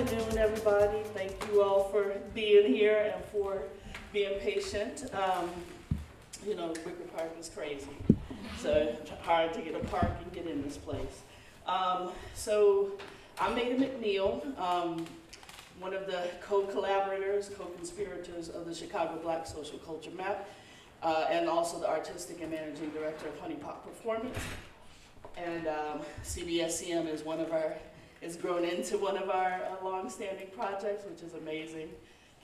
afternoon, everybody. Thank you all for being here and for being patient. You know, Wicker Park is crazy, so hard to get a park and get in this place. So I'm Maida McNeil, one of the co-collaborators, co-conspirators of the Chicago Black Social Culture Map, and also the artistic and managing director of Honey Pot Performance. And CBSCM is one of our, it's grown into one of our long-standing projects, which is amazing.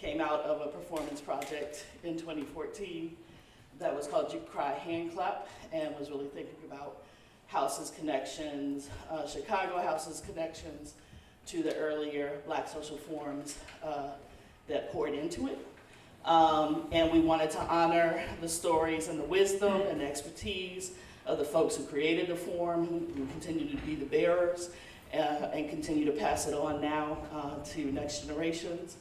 Came out of a performance project in 2014 that was called You Cry Hand Clap, and was really thinking about House's connections, Chicago House's connections to the earlier Black social forms that poured into it. And we wanted to honor the stories and the wisdom and the expertise of the folks who created the form, who continue to be the bearers, and continue to pass it on now to next generations.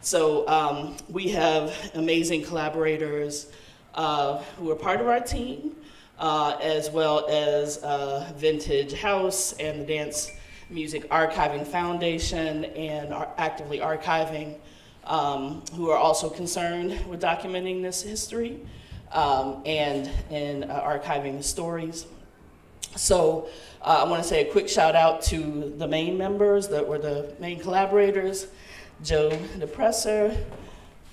So we have amazing collaborators who are part of our team, as well as Vintage House and the Dance Music Archiving Foundation and Actively Archiving, who are also concerned with documenting this history and archiving the stories. So I want to say a quick shout out to the main members that were the main collaborators: Joe Depressor,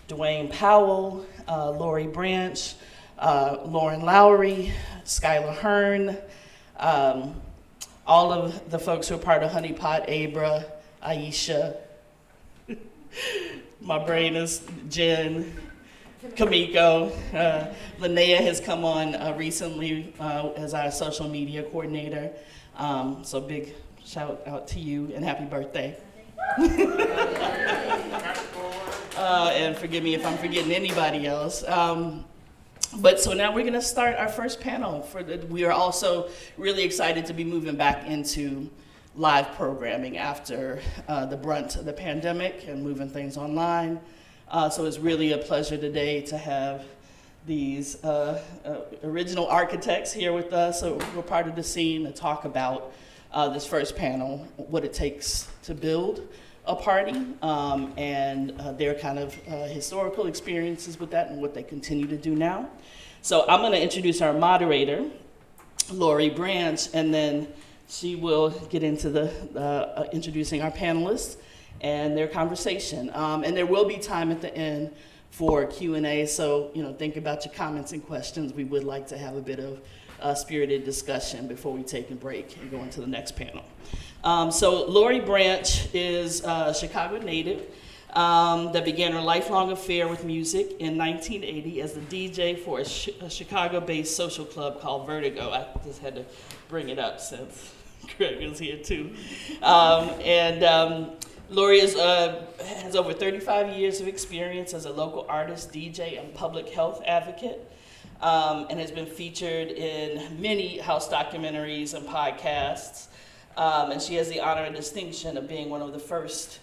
Dwayne Powell, Lori Branch, Lauren Lowry, Skyla Hearn, all of the folks who are part of Honey Pot, Abra, Aisha, my brain is Jen, Kamiko. Linnea has come on recently as our social media coordinator. So big shout out to you and happy birthday. And forgive me if I'm forgetting anybody else. But so now we're going to start our first panel. We are also really excited to be moving back into live programming after the brunt of the pandemic and moving things online. So it's really a pleasure today to have these original architects here with us, so we're part of the scene, to talk about this first panel, what it takes to build a party, and their kind of historical experiences with that and what they continue to do now. So I'm going to introduce our moderator, Lori Branch, and then she will get into the introducing our panelists and their conversation. And there will be time at the end for Q&A, so think about your comments and questions. We would like to have a bit of spirited discussion before we take a break and go into the next panel. So Lori Branch is a Chicago native that began her lifelong affair with music in 1980 as the DJ for a Chicago-based social club called Vertigo. I just had to bring it up since Craig was here too. Lori has over 35 years of experience as a local artist, DJ, and public health advocate, and has been featured in many House documentaries and podcasts. And she has the honor and distinction of being one of the first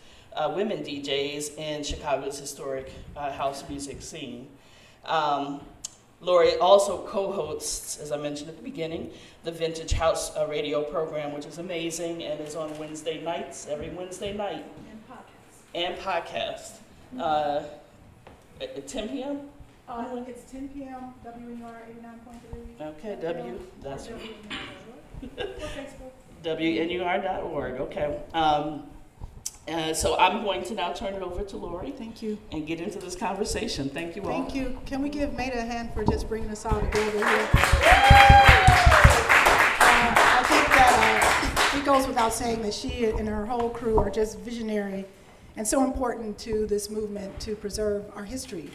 women DJs in Chicago's historic house music scene. Lori also co-hosts, as I mentioned at the beginning, the Vintage House radio program, which is amazing and is on Wednesday nights, every Wednesday night. And podcast. And podcast. At 10 p.m.? I think it's 10 p.m., WNUR 89.3. Okay, W, that's right. WNUR.org, okay. So I'm going to now turn it over to Lori. Thank you. And get into this conversation. Thank you all. Thank you. Can we give Maida a hand for just bringing us all together here? I think that it goes without saying that she and her whole crew are just visionary and so important to this movement to preserve our history,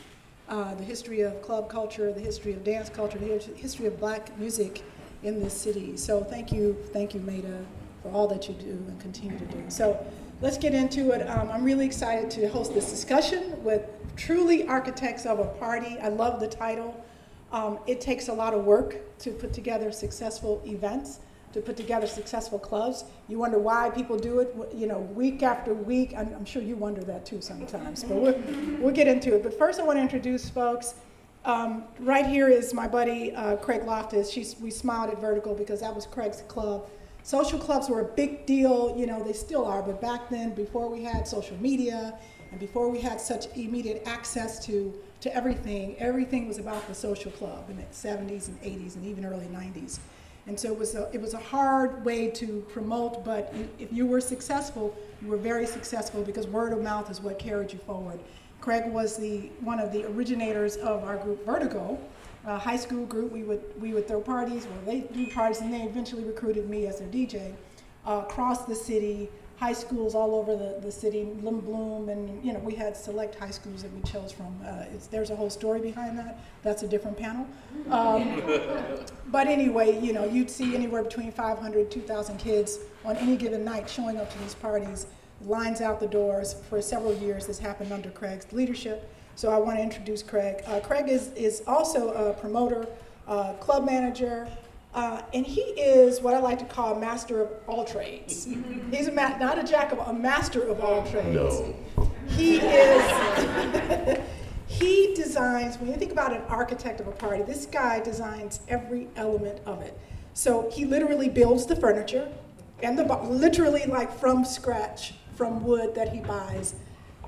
the history of club culture, the history of dance culture, the history of Black music in this city. So thank you, Maida, for all that you do and continue to do. So let's get into it. I'm really excited to host this discussion with truly architects of a party. I love the title. It takes a lot of work to put together successful events, to put together successful clubs. You wonder why people do it, week after week. I'm sure you wonder that too sometimes, but we'll get into it. But first I want to introduce folks. Right here is my buddy, Craig Loftis. We smiled at Vertigo because that was Craig's club. social clubs were a big deal, you know, they still are, but back then, before we had social media and before we had such immediate access to everything, everything was about the social club in the 70s and 80s and even early 90s. And so it was a hard way to promote, but if you were successful, you were very successful because word of mouth is what carried you forward. Craig was one of the originators of our group Vertigo, a high school group. We would throw parties, well, they do parties, and they eventually recruited me as their DJ across the city, high schools all over the city, Bloom, and you know, we had select high schools that we chose from. There's a whole story behind that. That's a different panel. But anyway, you know, you'd see anywhere between 500, 2,000 kids on any given night showing up to these parties, lines out the doors for several years. This happened under Craig's leadership. So I want to introduce Craig. Craig is also a promoter, club manager, and he is what I like to call a master of all trades. He's not a jack of, a master of all trades. No. He is, he designs, when you think about an architect of a party, this guy designs every element of it. So he literally builds the furniture, and literally like from scratch, from wood that he buys,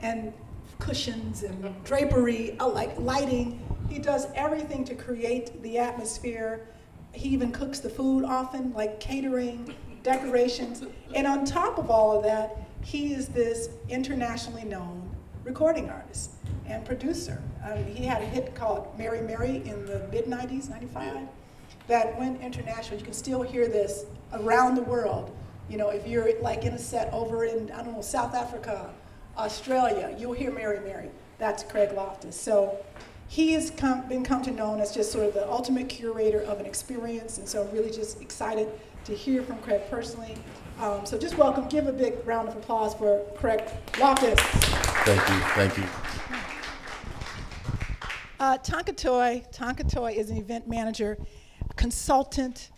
and cushions and drapery, like lighting. He does everything to create the atmosphere. He even cooks the food often, like catering, decorations. And on top of all of that, he is this internationally known recording artist and producer. He had a hit called Mary Mary in the mid-90s, 95, that went international. You can still hear this around the world. You know, if you're like in a set over in, I don't know, South Africa, Australia, you'll hear Mary Mary. That's Craig Loftis. So he has been to known as just sort of the ultimate curator of an experience, and so really just excited to hear from Craig personally. So just welcome, give a big round of applause for Craig Loftis. Thank you, thank you. Tonka Toi. Tonka Toi is an event manager, consultant.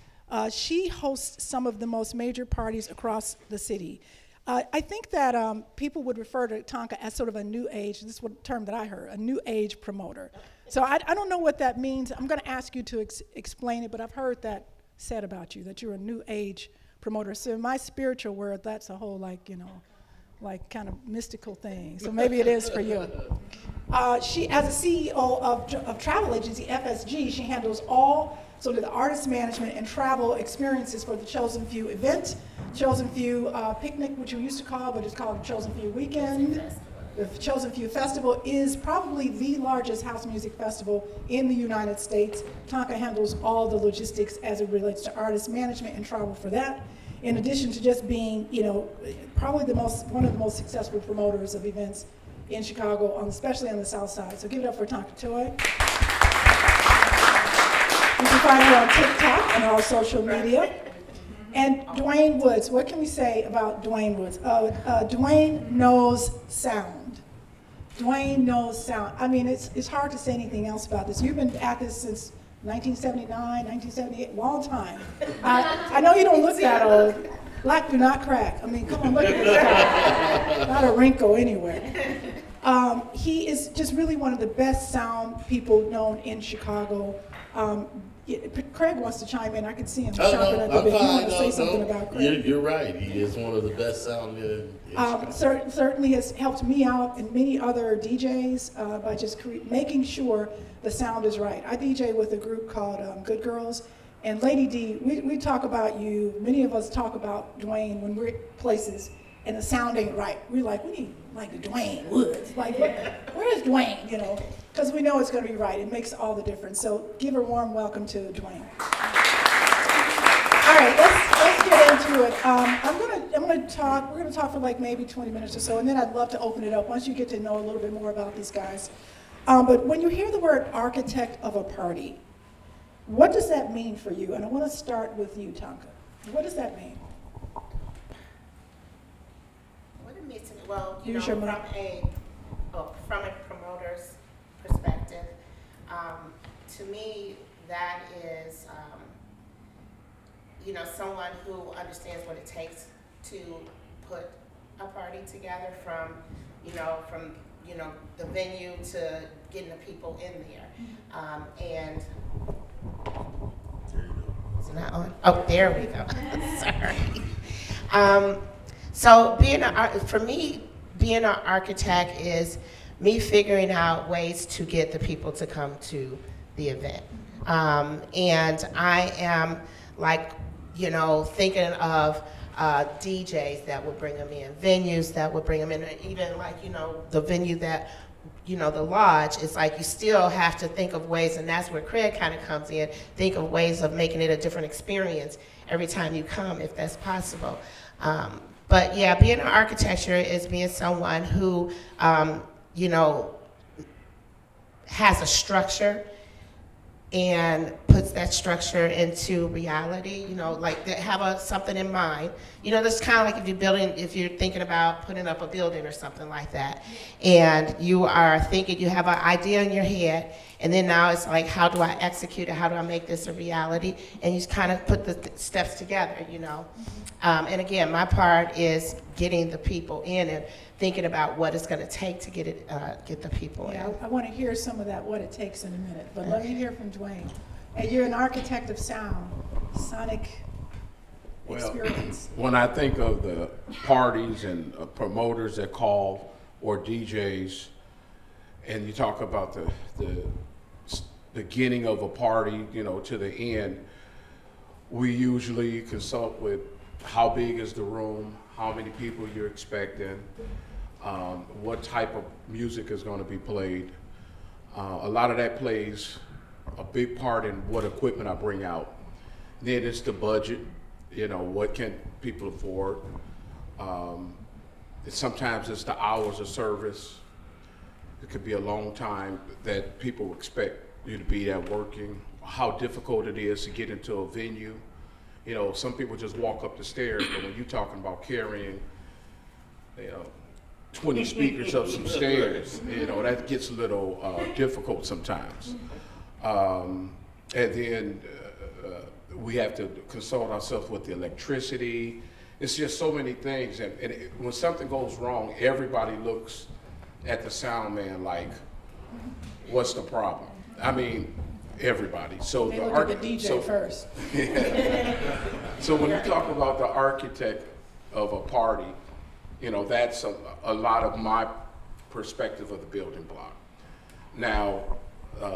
She hosts some of the most major parties across the city. I think that people would refer to Tonka as sort of a new age, this is a term that I heard, a new age promoter. So I don't know what that means. I'm gonna ask you to explain it, but I've heard that said about you, that you're a new age promoter. So in my spiritual world, that's a whole like, you know, like kind of mystical thing. So maybe it is for you. She, as a CEO of travel agency, FSG, she handles all sort of the artist management and travel experiences for the Chosen Few event, Chosen Few picnic, which we used to call, but it's called Chosen Few Weekend. The Chosen Few Festival is probably the largest house music festival in the United States. Tonka handles all the logistics as it relates to artist management and travel for that. In addition to just being, you know, probably the most, one of the most successful promoters of events in Chicago, especially on the South Side. So give it up for Tonka Toi. You can find her on TikTok and all social media. And Dwayne Woods, what can we say about Dwayne Woods? Dwayne knows sound. Dwayne knows sound. I mean, it's hard to say anything else about this. You've been at this since 1979, 1978, long time. I know you don't look that old. Black do not crack. I mean, come on, look at this guy. Not a wrinkle anywhere. He is just really one of the best sound people known in Chicago. Craig wants to chime in. I can see him chomping at the bit. You want to say something about Craig? You're right. He is one of the best sound men. Certainly has helped me out and many other DJs by just making sure the sound is right. I DJ with a group called Good Girls. And Lady D, we talk about you. Many of us talk about Dwayne when we're at places and the sound ain't right. We're like, we need like the Dwayne Woods. Like, where is Dwayne, you know? Because we know it's gonna be right. It makes all the difference. So give a warm welcome to Dwayne. All right, let's get into it. We're gonna talk for like maybe 20 minutes or so, and then I'd love to open it up once you get to know a little bit more about these guys. But when you hear the word architect of a party, what does that mean for you? And I wanna start with you, Tonka. What does that mean? Well, you know, from a promoter's perspective, to me, that is, you know, someone who understands what it takes to put a party together from the venue to getting the people in there. And there you go. Is it not on? Oh, there we go. Sorry. So being a, for me, being an architect is me figuring out ways to get the people to come to the event. And I am, like, you know, thinking of DJs that would bring them in, venues that would bring them in, even, like, you know, the venue that, you know, the Lodge, it's like you still have to think of ways, and that's where Craig kind of comes in, think of ways of making it a different experience every time you come, if that's possible. But yeah, being an architecture is being someone who, you know, has a structure and puts that structure into reality, you know, like that have a, something in mind. You know, that's kind of like if you're building, if you're thinking about putting up a building or something like that, and you are thinking, you have an idea in your head, and then now it's like, how do I execute it? How do I make this a reality? And you just kind of put the steps together, you know. And again, my part is getting the people in and thinking about what it's going to take to get it, get the people in. I want to hear some of that, what it takes, in a minute, but let me hear from Dwayne. And you're an architect of sound, sonic experience. When I think of the parties and promoters that call, or DJs, and you talk about the beginning of a party, you know, to the end, we usually consult with how big is the room, how many people you're expecting, what type of music is going to be played. A lot of that plays a big part in what equipment I bring out. Then it's the budget, you know, what can people afford. Sometimes it's the hours of service. It could be a long time that people expect you to be there working, how difficult it is to get into a venue. You know, some people just walk up the stairs, but when you're talking about carrying, you know, 20 speakers up some stairs, you know, that gets a little difficult sometimes. And then we have to consult ourselves with the electricity. It's just so many things. And it, when something goes wrong, everybody looks at the sound man like, what's the problem? I mean, everybody. So they look at the DJ first. So when you talk about the architect of a party, you know, that's a lot of my perspective of the building block. Now,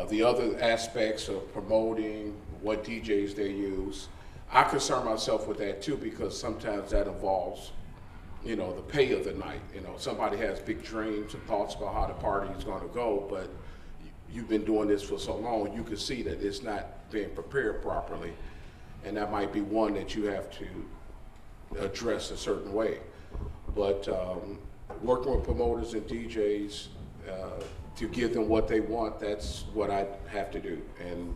the other aspects of promoting, what DJs they use, I concern myself with that too, because sometimes that involves, you know, the pay of the night. You know, somebody has big dreams and thoughts about how the party is going to go, but you've been doing this for so long, you can see that it's not being prepared properly, and that might be one that you have to address a certain way. But working with promoters and DJs to give them what they want, that's what I have to do, and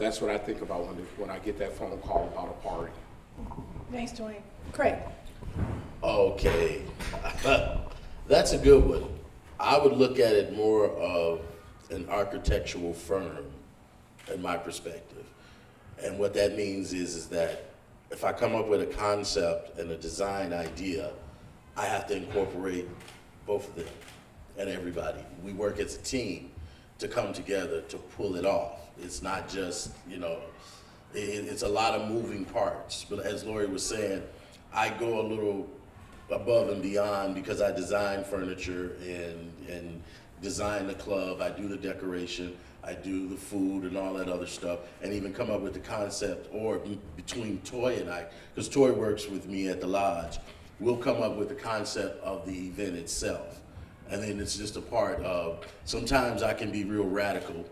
that's what I think about when I get that phone call about a party. Thanks, Dwayne. Craig. Okay, that's a good one. I would look at it more of an architectural firm in my perspective. And what that means is that if I come up with a concept and a design idea, I have to incorporate both of them and everybody. We work as a team to come together to pull it off. It's not just, you know, it's a lot of moving parts. But as Lori was saying, I go a little above and beyond because I design furniture and design the club. I do the decoration, I do the food and all that other stuff, and even come up with the concept, or between Toi and I, because Toi works with me at the Lodge, we'll come up with the concept of the event itself. And then it's just a part of, sometimes I can be real radical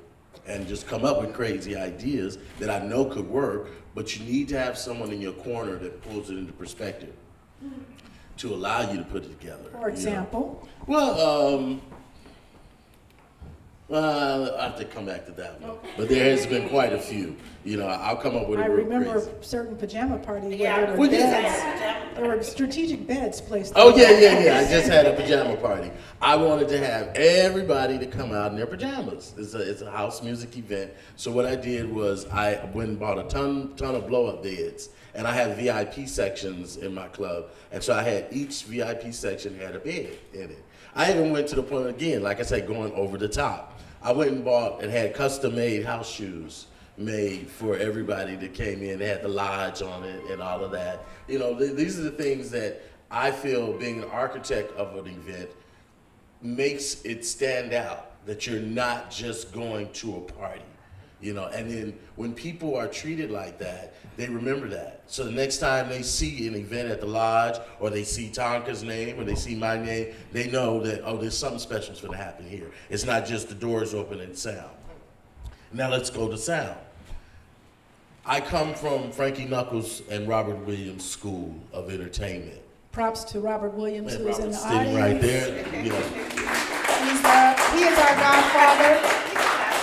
and just come up with crazy ideas that I know could work, but you need to have someone in your corner that pulls it into perspective to allow you to put it together. For example? You know? Well, I'll have to come back to that one. Okay. But there has been quite a few. You know, I'll come up with a real crazy. I remember a certain pajama party where there were beds. There were strategic beds placed there. Oh, yeah. I just had a pajama party. I wanted to have everybody to come out in their pajamas. It's a house music event. So what I did was I went and bought a ton of blow-up beds. And I had VIP sections in my club. And so I had each VIP section had a bed in it. I even went to the point, again, like I said, going over the top. I went and bought and had custom-made house shoes made for everybody that came in. They had the Lodge on it and all of that. You know, these are the things that I feel being an architect of an event makes it stand out, that you're not just going to a party. You know, and then when people are treated like that, they remember that. So the next time they see an event at the Lodge, or they see Tonka's name, or they see my name, they know that, oh, there's something special's gonna happen here. It's not just the doors open and sound. Now let's go to sound. I come from Frankie Knuckles and Robert Williams School of Entertainment. Props to Robert Williams, who is in the audience. Right there. Yeah. He is our godfather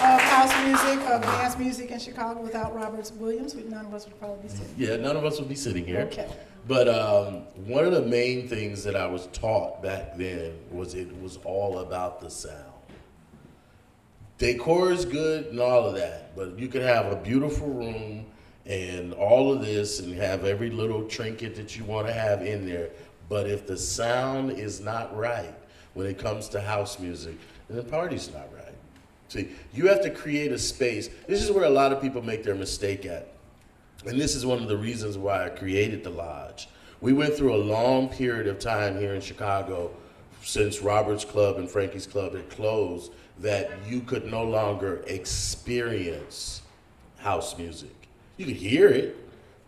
of house music, of dance music in Chicago. Without Robert Williams, none of us would probably be sitting here. Yeah, none of us would be sitting here. Okay. But one of the main things that I was taught back then was it was all about the sound. Decor is good and all of that, but you could have a beautiful room and all of this and have every little trinket that you want to have in there. But if the sound is not right when it comes to house music, then the party's not right. See, you have to create a space. This is where a lot of people make their mistake at. And this is one of the reasons why I created the Lodge. We went through a long period of time here in Chicago since Robert's Club and Frankie's Club had closed that you could no longer experience house music. You could hear it,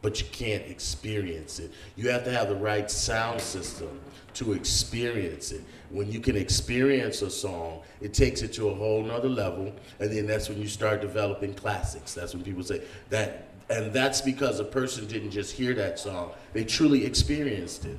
but you can't experience it. You have to have the right sound system to experience it. When you can experience a song, it takes it to a whole nother level, and then that's when you start developing classics. That's when people say that, and that's because a person didn't just hear that song, they truly experienced it.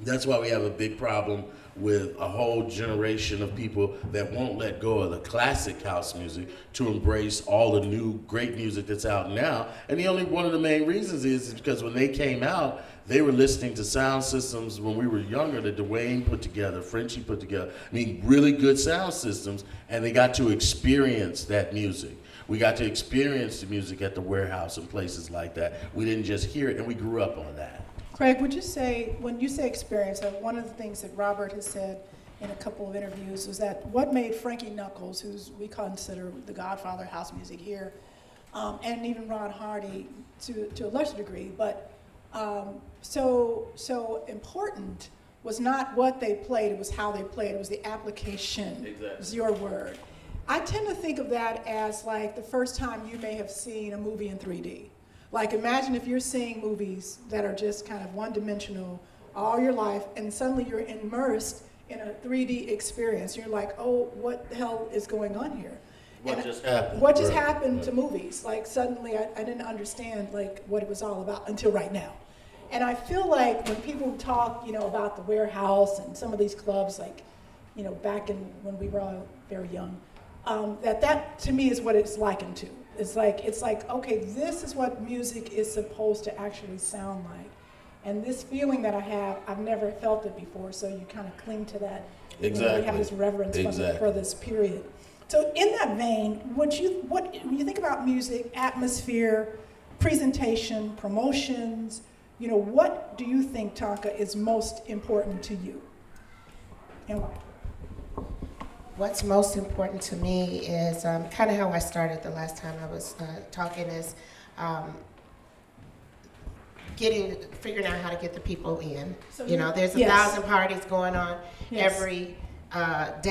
That's why we have a big problem with a whole generation of people that won't let go of the classic house music to embrace all the new great music that's out now. And the only one of the main reasons is because when they came out, they were listening to sound systems when we were younger that Dwayne put together, Frenchie put together. I mean, really good sound systems, and they got to experience that music. We got to experience the music at the warehouse and places like that. We didn't just hear it, and we grew up on that. Craig, would you say, when you say experience, one of the things that Robert has said in a couple of interviews was that what made Frankie Knuckles, who we consider the godfather of house music here, and even Ron Hardy to a lesser degree, but so important was not what they played, it was how they played, it was the application. Exactly. It was your word. I tend to think of that as like the first time you may have seen a movie in 3D. Like, imagine if you're seeing movies that are just kind of one-dimensional all your life, and suddenly you're immersed in a 3D experience. You're like, oh, what the hell is going on here? What just happened? What just happened to movies? Like, suddenly I didn't understand, like, what it was all about until right now. And I feel like when people talk, you know, about the warehouse and some of these clubs, like, you know, back in when we were all very young, that to me is what it's likened to. It's like, okay, this is what music is supposed to actually sound like. And this feeling that I have, I've never felt it before, so you kind of cling to that. Exactly. You have this reverence for this period. So in that vein, when you think about music, atmosphere, presentation, promotions, you know, what do you think, Tonka, is most important to you? And why? What's most important to me is kind of how I started the last time I was talking is figuring out how to get the people in. So you know, there's 1,000 parties going on every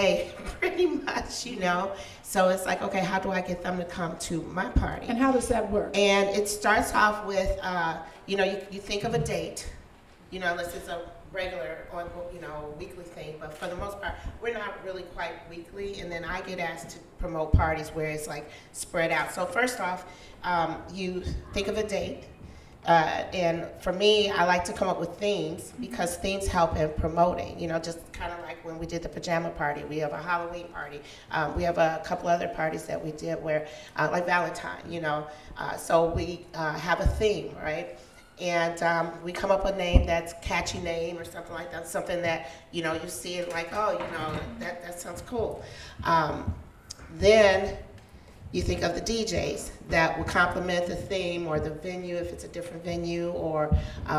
day, pretty much, you know. So it's like, okay, how do I get them to come to my party? And how does that work? And it starts off with, you know, you think of a date, you know, unless it's a regular, you know, weekly thing, but for the most part, we're not really quite weekly, and then I get asked to promote parties where it's like spread out. So first off, you think of a date, and for me, I like to come up with themes, because themes help in promoting, you know, just kind of like when we did the pajama party, we have a Halloween party, we have a couple other parties that we did where, like Valentine, you know, so we have a theme, right? And we come up with a name that's catchy name or something like that, something that, you know, you see it like, oh, you know, that sounds cool. Then You think of the DJs that would complement the theme or the venue, if it's a different venue, or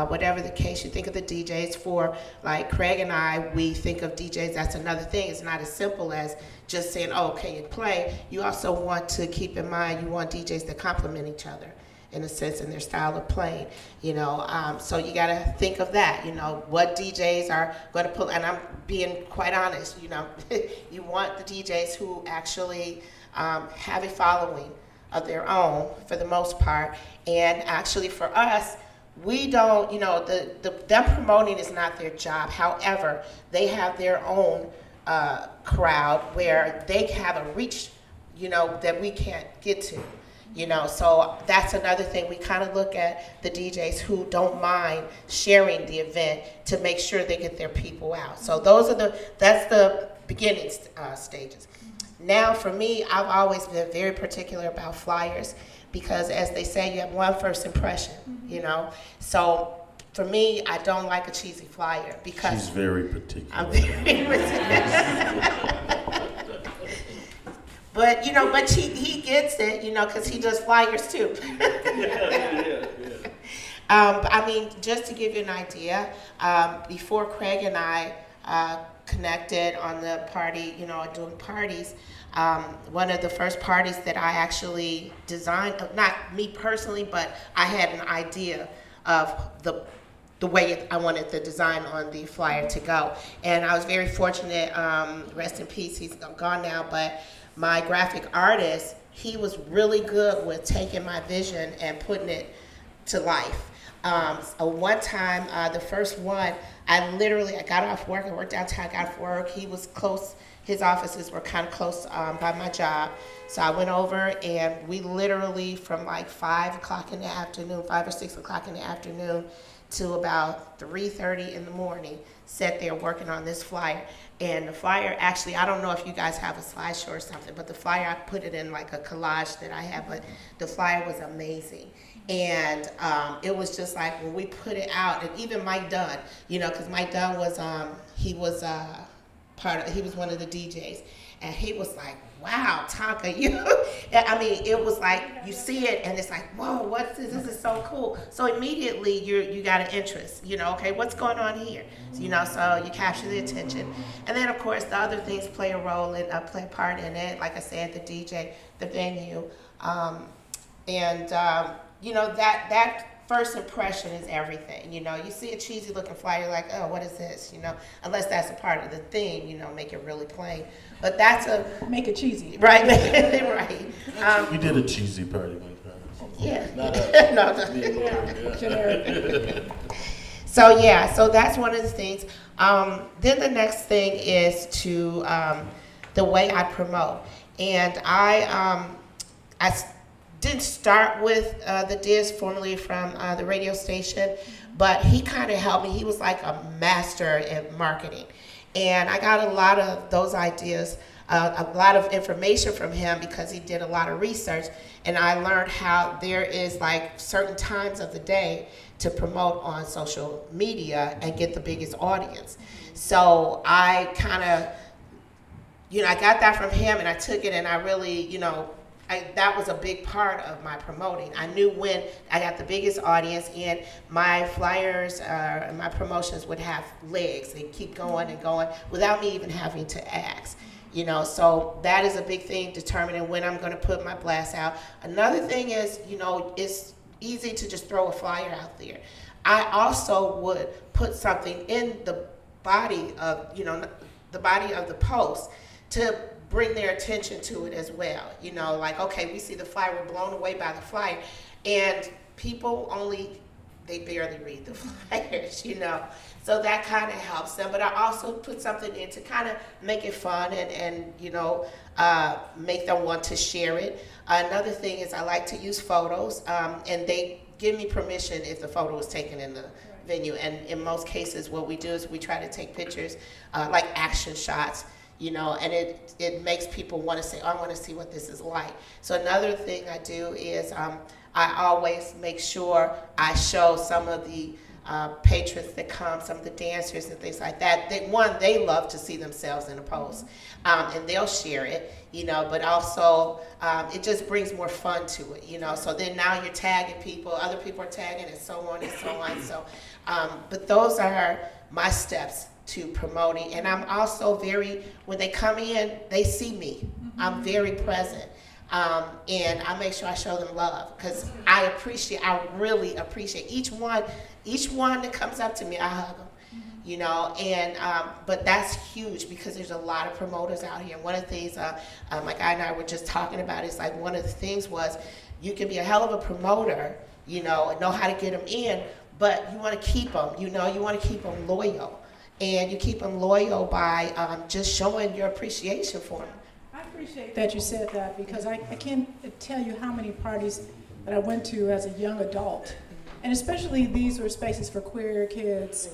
whatever the case, you think of the DJs. For like Craig and I, we think of DJs, that's another thing. It's not as simple as just saying, oh, can you play? You also want to keep in mind, you want DJs that complement each other in a sense in their style of playing, you know? So you gotta think of that, you know, what DJs are gonna pull, and I'm being quite honest, you know, you want the DJs who actually, have a following of their own for the most part. And actually for us, we don't, you know, them promoting is not their job. However, they have their own crowd where they have a reach, you know, that we can't get to, you know. So that's another thing. We kind of look at the DJs who don't mind sharing the event to make sure they get their people out. So those are that's the beginning stages. Now for me, I've always been very particular about flyers because, as they say, you have one first impression, you know? So for me, I don't like a cheesy flyer because— She's very particular. I'm very particular. But, you know, but he gets it, you know, because he does flyers too. I mean, just to give you an idea, before Craig and I connected on the party, you know, doing parties. One of the first parties that I actually designed, not me personally, but I had an idea of the way I wanted the design on the flyer to go. And I was very fortunate, rest in peace, he's gone now, but my graphic artist, he was really good with taking my vision and putting it to life. So one time, the first one, I got off work, I worked downtown, I got off work, he was close, his offices were kind of close by my job. So I went over and we literally from like 5 o'clock in the afternoon, 5 or 6 o'clock in the afternoon to about 3:30 in the morning, sat there working on this flyer. And the flyer, actually, I don't know if you guys have a slideshow or something, but the flyer, I put it in like a collage that I have, but the flyer was amazing. And it was just like when we put it out, and even Mike Dunn, you know, because Mike Dunn was he was one of the DJs, and he was like, "Wow, Tonka, you!" I mean, it was like you see it, and it's like, "Whoa, what's this? This is so cool!" So immediately you got an interest, you know. Okay, what's going on here? You know, so you capture the attention, and then of course the other things play a role and play a part in it. Like I said, the DJ, the venue, you know, that first impression is everything. You know, you see a cheesy looking flyer, you're like, oh, what is this? You know, unless that's a part of the theme, you know, make it really plain. But that's make it cheesy. Right, right. We did a cheesy party like that. Yeah. Generic. So yeah, so that's one of the things. Then the next thing is to the way I promote. And I didn't start with the Diz, formerly from the radio station, but he kind of helped me. He was like a master in marketing. And I got a lot of those ideas, a lot of information from him because he did a lot of research. And I learned how there is like certain times of the day to promote on social media and get the biggest audience. So I kind of, you know, I got that from him and I took it and I really, you know, that was a big part of my promoting. I knew when I got the biggest audience, and my flyers and my promotions would have legs. They keep going and going without me even having to ask. You know, so that is a big thing, determining when I'm going to put my blast out. Another thing is, you know, it's easy to just throw a flyer out there. I also would put something in the body of, you know, the body of the post to bring their attention to it as well. You know, like, okay, we see the flyer, we're blown away by the flyer, and people only, they barely read the flyers, you know. So that kind of helps them, but I also put something in to kind of make it fun and you know, make them want to share it. Another thing is I like to use photos, and they give me permission if the photo was taken in the venue, and in most cases what we do is we try to take pictures, like action shots, you know, and it makes people want to say, oh, I want to see what this is like. So another thing I do is I always make sure I show some of the patrons that come, some of the dancers and things like that. They love to see themselves in a post, and they'll share it, you know, but also it just brings more fun to it, you know. So then now you're tagging people, other people are tagging, and so on and so on. So, but those are my steps to promoting. And I'm also very, when they come in, they see me. Mm-hmm. I'm very present. And I make sure I show them love, because I really appreciate each one that comes up to me. I hug them, you know, and, but that's huge, because there's a lot of promoters out here. And one of the things, my guy and I were just talking about, is like, one of the things was, you can be a hell of a promoter, you know how to get them in, but you want to keep them, you know, you want to keep them loyal, and you keep them loyal by, just showing your appreciation for them. I appreciate that you said that, because I can't tell you how many parties that I went to as a young adult, and especially these were spaces for queer kids,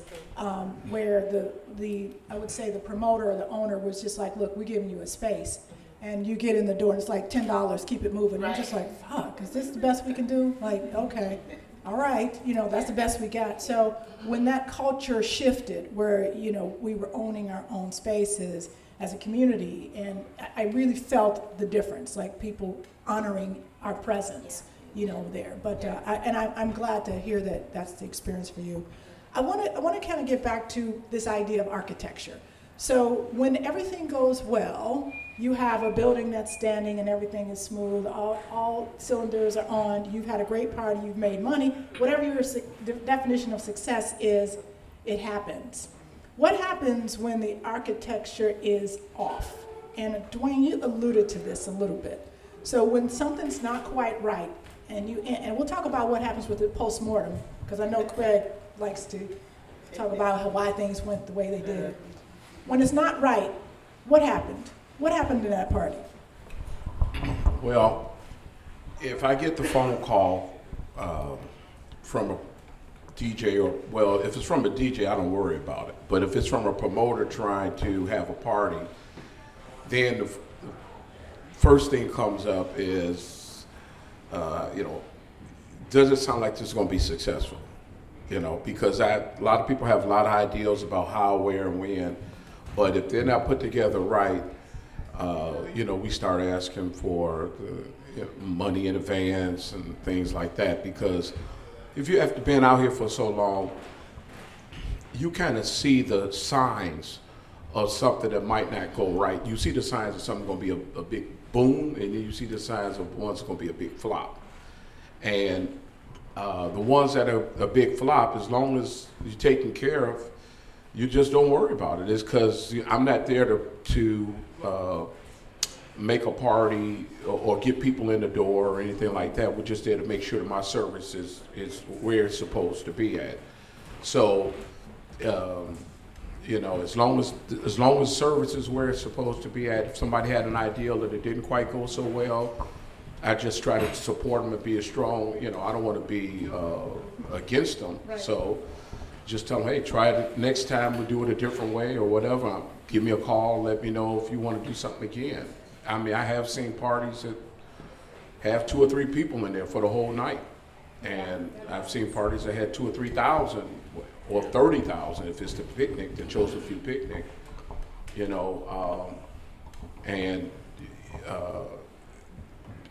where the I would say the promoter or the owner was just like, look, we're giving you a space, and you get in the door and it's like $10, keep it moving. Right. I'm just like, fuck, is this the best we can do? Like, okay, all right, you know, that's the best we got. So when that culture shifted, where, you know, we were owning our own spaces as a community, and I really felt the difference, like people honoring our presence, you know, there. But I'm glad to hear that that's the experience for you. I want to kind of get back to this idea of architecture. So when everything goes well, you have a building that's standing and everything is smooth, all cylinders are on, you've had a great party, you've made money, whatever your definition of success is, it happens. What happens when the architecture is off? And Dwayne, you alluded to this a little bit. So when something's not quite right, and we'll talk about what happens with the postmortem, because I know Craig likes to talk about why things went the way they did. When it's not right, what happened? What happened in that party? Well, if I get the phone call from a DJ, or, well, if it's from a DJ, I don't worry about it. But if it's from a promoter trying to have a party, then the first thing comes up is, you know, does it sound like this is going to be successful? You know, because a lot of people have a lot of ideas about how, where, and when. But if they're not put together right, you know, we start asking for money in advance and things like that, because if you have been out here for so long, you kind of see the signs of something that might not go right. You see the signs of something going to be a big boom, and then you see the signs of one's going to be a big flop. And the ones that are a big flop, as long as you're taken care of, you just don't worry about it. It's because I'm not there to make a party or get people in the door or anything like that. We're just there to make sure that my service is where it's supposed to be at. So, you know, as long as service is where it's supposed to be at, if somebody had an idea that it didn't quite go so well, I just try to support them and be as strong. You know, I don't want to be against them. Right. So just tell them, hey, try it next time, we'll do it a different way or whatever. Give me a call, let me know if you want to do something again. I mean, I have seen parties that have 2 or 3 people in there for the whole night. And I've seen parties that had 2,000 or 3,000 or 30,000 if it's the picnic, the Chosen Few picnic, you know.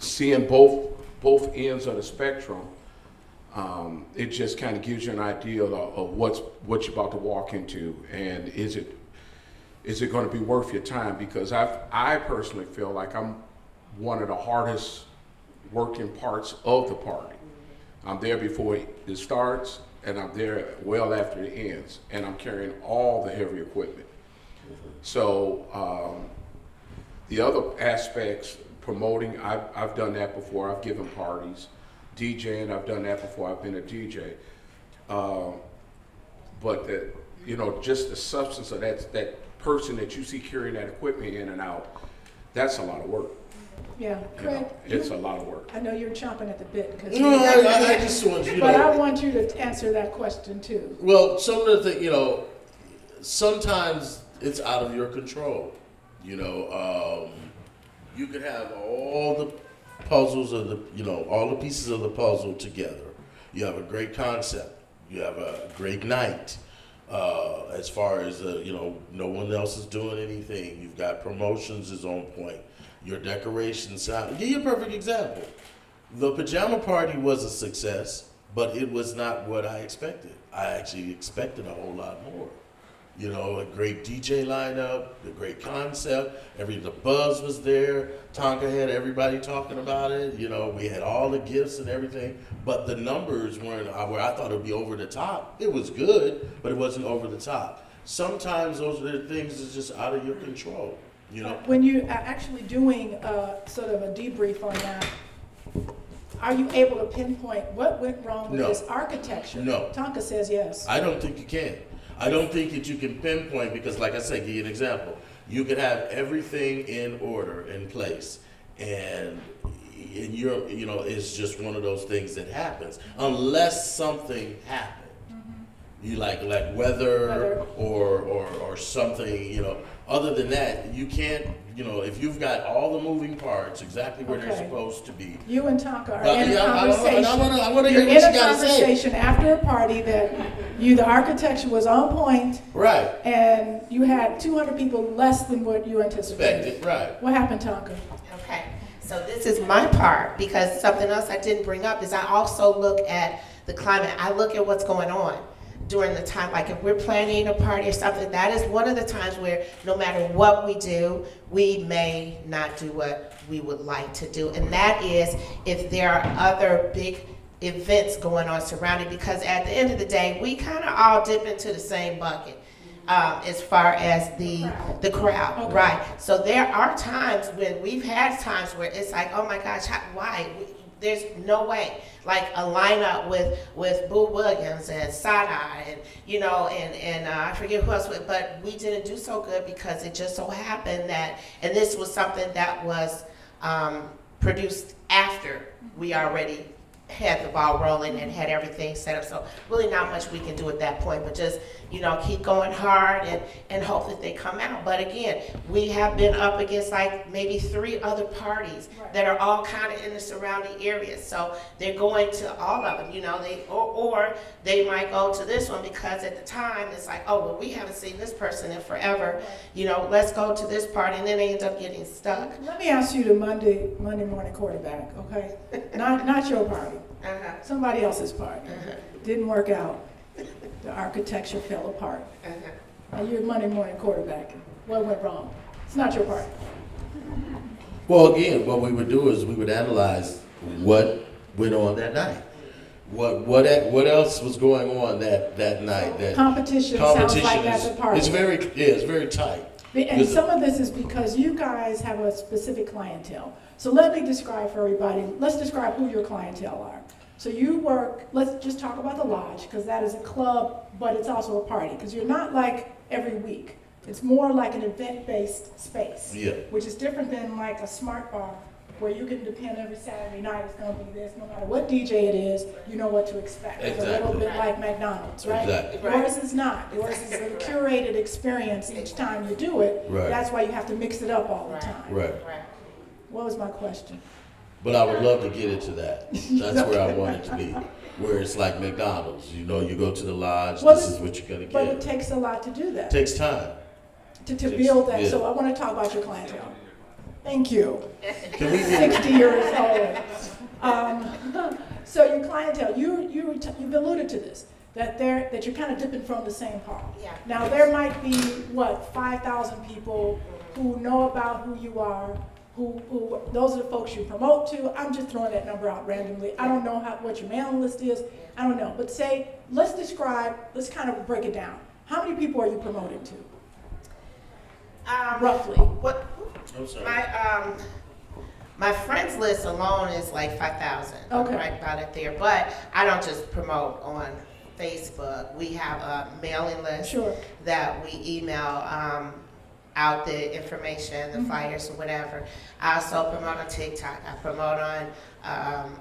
Seeing both ends of the spectrum, it just kind of gives you an idea of what you're about to walk into, and is it going to be worth your time? Because I personally feel like I'm one of the hardest working parts of the party. I'm there before it starts, and I'm there well after it ends, and I'm carrying all the heavy equipment. So the other aspects, promoting, I've done that before. I've given parties. DJing, I've done that before. I've been a DJ. But the, you know, just the substance of that person that you see carrying that equipment in and out, that's a lot of work. Yeah, Craig, it's a lot of work. I know you're chomping at the bit. I just want you to. But I want you to answer that question too. Well, some of the things, you know, sometimes it's out of your control. You know, you could have all the puzzles of the, you know, all the pieces of the puzzle together. You have a great concept. you have a great night. As far as, you know, no one else is doing anything. You've got promotions is on point. Your decoration sound. Give you a perfect example. The pajama party was a success, but it was not what I expected. I actually expected a whole lot more. You know, a great DJ lineup, a great concept. The buzz was there. Tonka had everybody talking about it. You know, we had all the gifts and everything, but the numbers weren't where I thought it would be over the top. It was good, but it wasn't over the top. Sometimes those are the things that's just out of your control. You know, when you are actually doing sort of a debrief on that, are you able to pinpoint what went wrong with this architecture? No. Tonka says yes. I don't think you can. I don't think that you can pinpoint because, like I said, give you an example. You could have everything in order, in place, and you're, you know, it's just one of those things that happens unless something happened. Mm-hmm. You like weather. Or something, you know. Other than that, you can't, you know, if you've got all the moving parts exactly where they're supposed to be. You and Tonka are in a conversation. I want to hear what you got to say. You're in a conversation after a party that the architecture was on point. Right. And you had 200 people less than what you anticipated. Expected, right. What happened, Tonka? Okay. So this is my part, because something else I didn't bring up is I also look at the climate. I look at what's going on during the time, like if we're planning a party or something, that is one of the times where no matter what we do, we may not do what we would like to do. And that is if there are other big events going on surrounding, because at the end of the day, we kind of all dip into the same bucket as far as the crowd, okay. Right? So there are times when we've had times where it's like, oh my gosh, why? There's no way, like a lineup with Boo Williams and Sada and, you know, and I forget who else, but we didn't do so good because it just so happened that, and this was something that was produced after we already had the ball rolling and had everything set up. So really not much we can do at that point, but just, you know, keep going hard and hope that they come out. But again, we have been up against like maybe 3 other parties that are all kind of in the surrounding areas. So they're going to all of them, you know, they or they might go to this one because at the time it's like, oh, well, we haven't seen this person in forever. You know, let's go to this party, and then they end up getting stuck. Let me ask you the Monday morning quarterback, okay? Not your party. Uh-huh. Somebody else's part. Uh-huh. Didn't work out. The architecture fell apart. Uh-huh. And you're Monday morning quarterback. What went wrong? It's not your part. Well, again, what we would do is we would analyze what went on that night. What else was going on that night? That competition sounds like that's a party. It's very tight. And some of this is because you guys have a specific clientele. So let me describe for everybody, let's describe who your clientele are. So you work, let's just talk about the Lodge, because that is a club, but it's also a party, because you're not like every week. It's more like an event-based space, which is different than like a Smart Bar, where you can depend every Saturday night, it's going to be this, no matter what DJ it is, you know what to expect. Exactly. It's a little bit like McDonald's, right? Exactly. Yours is not. Yours is a curated experience each time you do it. Right. That's why you have to mix it up all the time. Right. What was my question? But I would love to get into that. That's where I want it to be, where it's like McDonald's. You know, you go to the Lodge, well, this is what you're going to get. But it takes a lot to do that. It takes time. To build that. Yeah. So I want to talk about your clientele. Thank you. Can we 60 years old. So your clientele, you've alluded to this, that you're kind of dipping from the same pot. Yeah. Now there might be, what, 5,000 people who know about who you are, who those are the folks you promote to. I'm just throwing that number out randomly. I don't know what your mailing list is. I don't know. But say, let's kind of break it down. How many people are you promoting to? Roughly. What? I'm sorry. My friends list alone is like 5,000. Okay. Right about it there. But I don't just promote on Facebook. We have a mailing list that we email out the information, the flyers or whatever. I also promote on TikTok. I promote on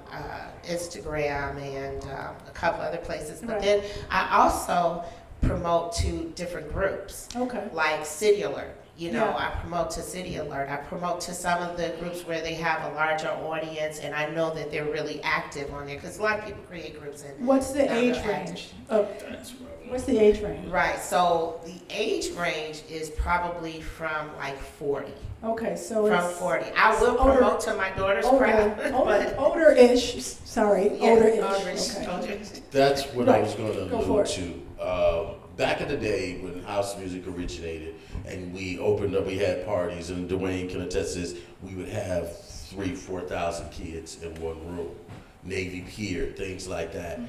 Instagram and a couple other places. But then I also promote to different groups. Okay. Like City Alert. You know, yeah. I promote to City Alert. I promote to some of the groups where they have a larger audience, and I know that they're really active on there because a lot of people create groups. And what's the age range? Oh, what's the age range? Right. So the age range is probably from like 40. Okay, so from 40. I will promote to my daughter's crowd. Older-ish. Sorry, yeah, older-ish. Okay. That's what I was going to allude to. Back in the day when house music originated and we opened up, we had parties, and Dwayne can attest to this, we would have 3,000 to 4,000 kids in one room, Navy Pier, things like that.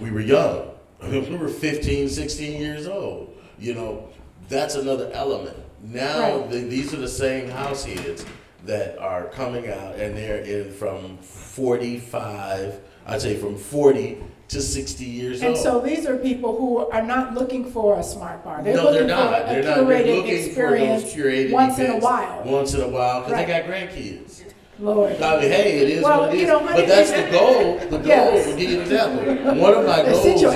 We were young. I mean, we were 15, 16 years old. You know, that's another element. Now right. These are the same house heads that are coming out, and they're in from 45, I'd say from 40 to 60 years old. And so these are people who are not looking for a smart bar. They're looking for a curated experience once in a while. Once in a while, because they got grandkids. Lord. I mean, hey, it is what it is. But that's the goal. The goal of getting them. One of my goals is to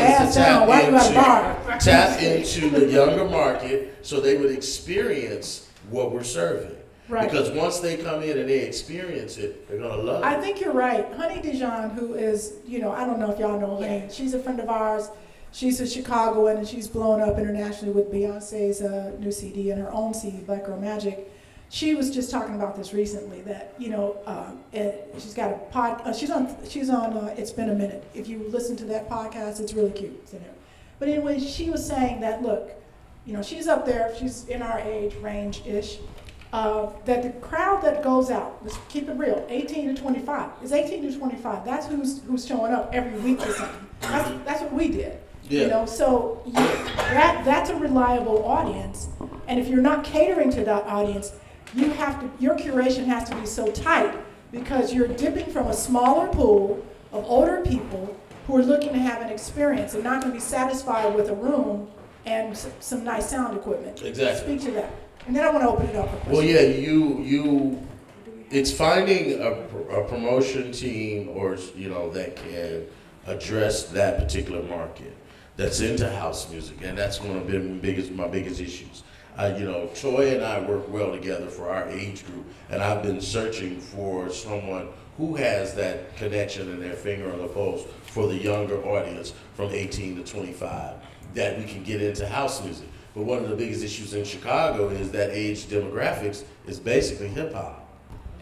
tap into the younger market so they would experience what we're serving. Right. Because once they come in and they experience it, they're going to love it. I think you're right. Honey Dijon, who is, you know, I don't know if y'all know Honey. She's a friend of ours. She's a Chicagoan, and she's blown up internationally with Beyonce's new CD and her own CD, Black Girl Magic. She was just talking about this recently that, you know, she's got a pod. She's on It's Been a Minute. If you listen to that podcast, it's really cute. It's in there. But anyway, she was saying that, look, you know, she's up there. She's in our age range-ish. That the crowd that goes out, let's keep it real, 18 to 25. It's 18 to 25. That's who's showing up every week or something. That's what we did. Yeah. You know, so that's a reliable audience. And if you're not catering to that audience, you have to, your curation has to be so tight because you're dipping from a smaller pool of older people who are looking to have an experience and not going to be satisfied with a room and some nice sound equipment. Exactly. Speak to that. And then I want to open it up. Well, yeah, it's finding a promotion team or, you know, that can address that particular market that's into house music. And that's one of my biggest issues. You know, Choi and I work well together for our age group, and I've been searching for someone who has that connection and their finger on the pulse for the younger audience from 18 to 25 that we can get into house music. But one of the biggest issues in Chicago is that age demographics is basically hip hop.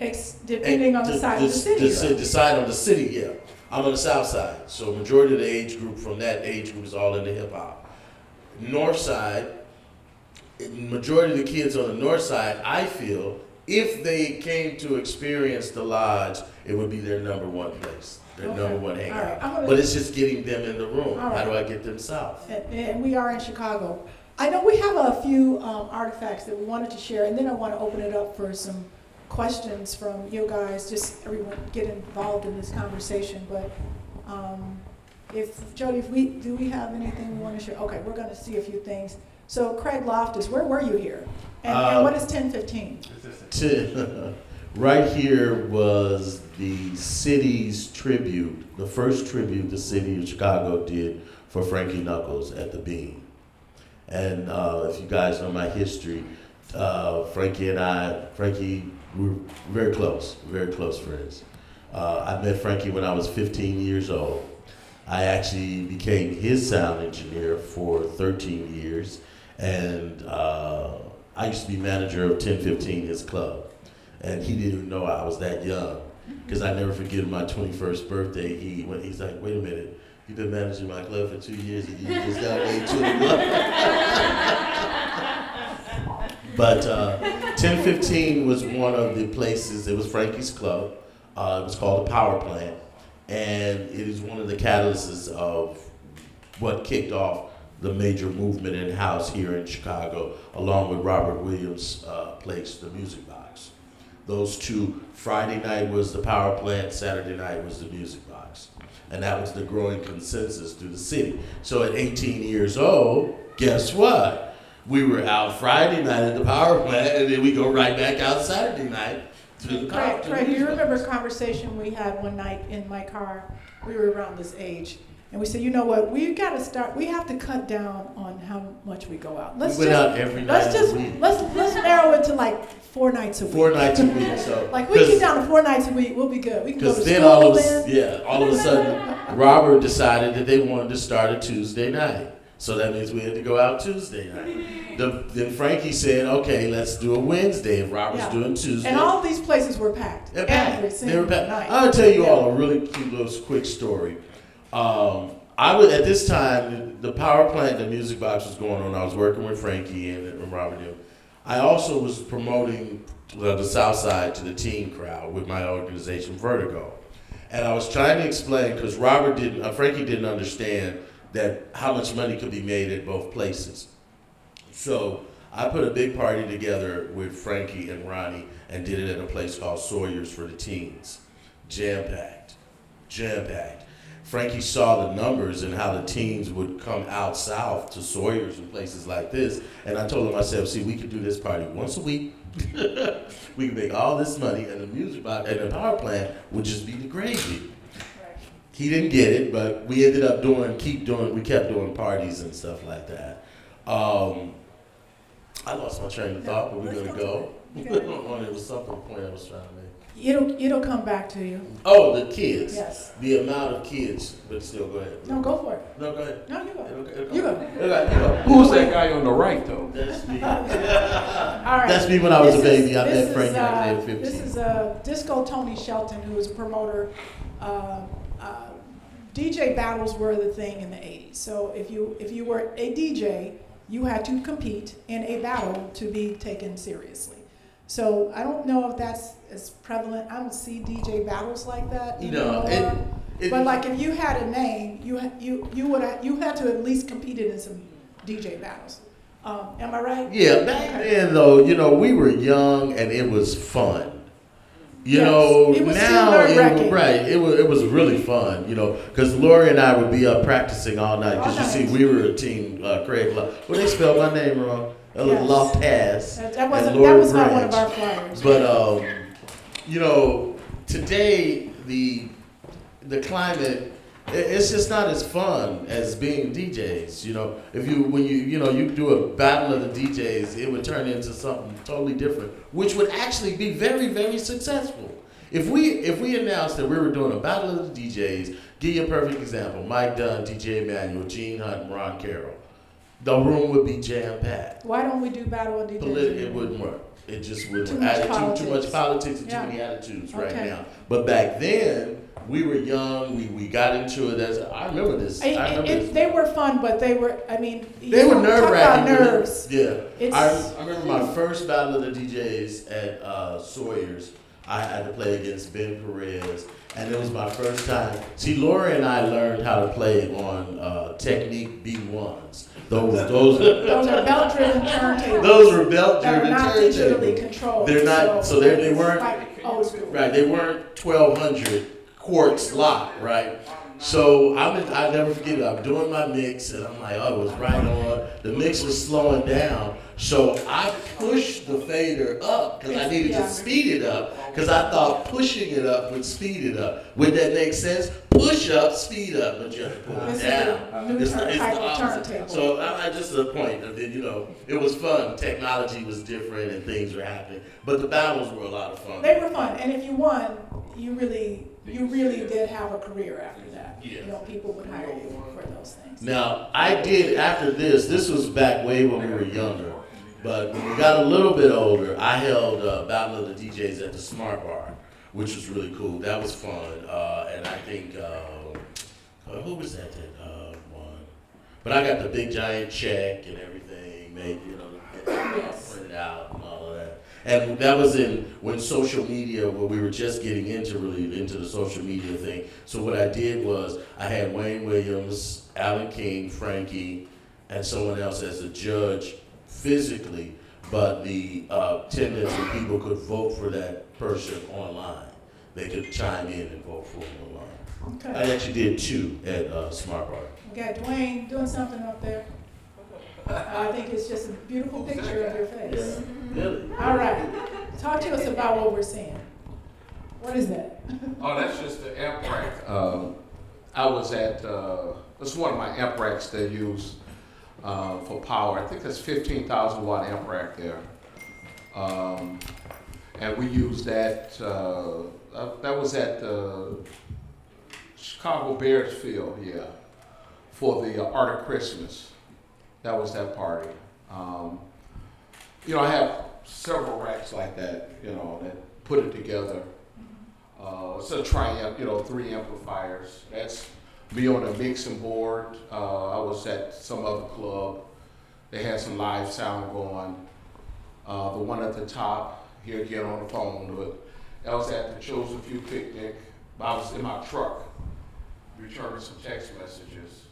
Depending on the side of the city. The side of the city, yeah. I'm on the south side, so majority of the age group from that age group is all into hip hop. North side, majority of the kids on the north side, I feel, if they came to experience the Lodge, it would be their number one place. Their number one hangout. Right. But it's just getting them in the room. Right. How do I get them south? And we are in Chicago. I know we have a few artifacts that we wanted to share, and then I want to open it up for some questions from you guys. Just everyone get involved in this conversation. But Jody, do we have anything we want to share? Okay, we're going to see a few things. So Craig Loftis, where were you here? And what is 1015? Right here was the city's tribute, the first tribute the city of Chicago did for Frankie Knuckles at the Bean. And if you guys know my history, Frankie and I were very close friends. I met Frankie when I was 15 years old. I actually became his sound engineer for 13 years. And I used to be manager of 1015, his club. And he didn't even know I was that young. Because I never forget my 21st birthday, he's like, wait a minute. You've been managing my club for 2 years and you just got paid 21. But 1015 was one of the places, it was Frankie's club. It was called The Power Plant. And it is one of the catalysts of what kicked off the major movement in house here in Chicago, along with Robert Williams' place, The Music Box. Those two, Friday night was The Power Plant, Saturday night was The Music Box. And that was the growing consensus through the city. So at 18 years old, guess what? We were out Friday night at the Power Plant, and then we go right back out Saturday night to the car. Craig, do you remember a conversation we had one night in my car? We were around this age. And we said, you know what, we've got to start, we have to cut down on how much we go out. Let's narrow it to like 4 nights a week. 4 nights a week, so. Like we get down to 4 nights a week, we'll be good. We can go to school all then. Yeah, all of a sudden, Robert decided that they wanted to start a Tuesday night. So that means we had to go out Tuesday night. Then Frankie said, okay, let's do a Wednesday, and Robert's doing Tuesday. And all these places were packed. Every single night. I'll tell you all a really cute little quick story. I would, at this time, the Power Plant, the Music Box was going on. I was working with Frankie and Robert Hill. I also was promoting the South Side to the teen crowd with my organization, Vertigo. And I was trying to explain, because Frankie didn't understand that how much money could be made at both places. So I put a big party together with Frankie and Ronnie and did it at a place called Sawyer's for the teens. Jam-packed, jam-packed. Frankie saw the numbers and how the teens would come out south to Sawyer's and places like this. And I told him, I said, see, we could do this party once a week. We can make all this money and the Music Box and the Power Plant would just be the gravy. Right. He didn't get it, but we ended up we kept doing parties and stuff like that. I lost my train of thought, but we're going to go. It was something point I was trying to make. It'll come back to you. Oh, the kids. Yes. The amount of kids, but still, go ahead. No, go for it. No, go ahead. No, you go. You go. Who's that guy on the right, though? That's me. All right. That's me when I was a baby. I met Frank when I was 15. This is Disco Tony Shelton, who was a promoter. DJ battles were the thing in the 80s. So if you were a DJ, you had to compete in a battle to be taken seriously. So I don't know if that's as prevalent. I don't see DJ battles like that. No, but like if you had a name, you had to at least compete in some DJ battles. Am I right? Yeah, back then though, you know, we were young and it was fun. You know, it was now it was really fun. You know, because Lori and I would be up practicing all night. Because you see, we were a team. Craig Loftis. Well, they spelled my name wrong. Loftis. That was not one of our flyers. But you know, today the climate, it's just not as fun as being DJs. You know, when you do a battle of the DJs, it would turn into something totally different, which would actually be very, very successful. If we announced that we were doing a battle of the DJs, give you a perfect example: Mike Dunn, DJ Emanuel, Gene Hunt, and Ron Carroll. The room would be jam packed. Why don't we do battle of the DJs? It wouldn't work. It just wouldn't. Too much politics and too many attitudes right now. But back then, we were young. We got into it. I remember this. They were fun, but they were. I mean, they were nerve wracking. Nerves. Yeah. I remember my first battle of the DJs at Sawyer's. I had to play against Ben Perez, and it was my first time. See, Laura and I learned how to play on Technique B1s. Those are belt-driven turntables. Those were belt-driven turntables. They're not digitally controlled. They're not. So they weren't. Right. They weren't 1200. Quartz lock, right? So I never forget it. I'm doing my mix, and I'm like, oh, it was right on. The mix was slowing down, so I pushed the fader up because I needed to speed it up because I thought pushing it up would speed it up. Would that make sense? Push up, speed up, but you have to pull it down. It's the opposite. So just the point. I mean, you know, it was fun. Technology was different, and things were happening. But the battles were a lot of fun. They were fun, and if you won, you really did have a career after that. Yeah. You know, people would hire you for those things. Now, I did, after this, this was back way when we were younger, but when we got a little bit older, I held Battle of the DJs at the Smart Bar, which was really cool. That was fun, and I think, who was that one? But I got the big giant check and everything, made, you know, printed out and all of that. And that was when social media, when we were just getting really into the social media thing. So what I did was I had Wayne Williams, Alan King, Frankie, and someone else as a judge physically, but the attendance and people could vote for that person online. They could chime in and vote for them online. Okay. I actually did 2 at Smart Bar. We got Dwayne doing something up there. I think it's just a beautiful picture of your face. Yeah. Really? All right. Talk to us about what we're seeing. What is that? Oh, that's just the amp rack. I was at, it's one of my amp racks they use for power. I think that's 15,000 watt amp rack there. And we used that, that was at Chicago Bears Field, yeah, for the Art of Christmas. That was that party. You know, I have several racks like that, you know, that put it together. It's a triamp, you know, 3 amplifiers. That's me on a mixing board. I was at some other club. They had some live sound going. The one at the top, here again on the phone, but I was at the Chosen Few picnic. I was in my truck returning some text messages.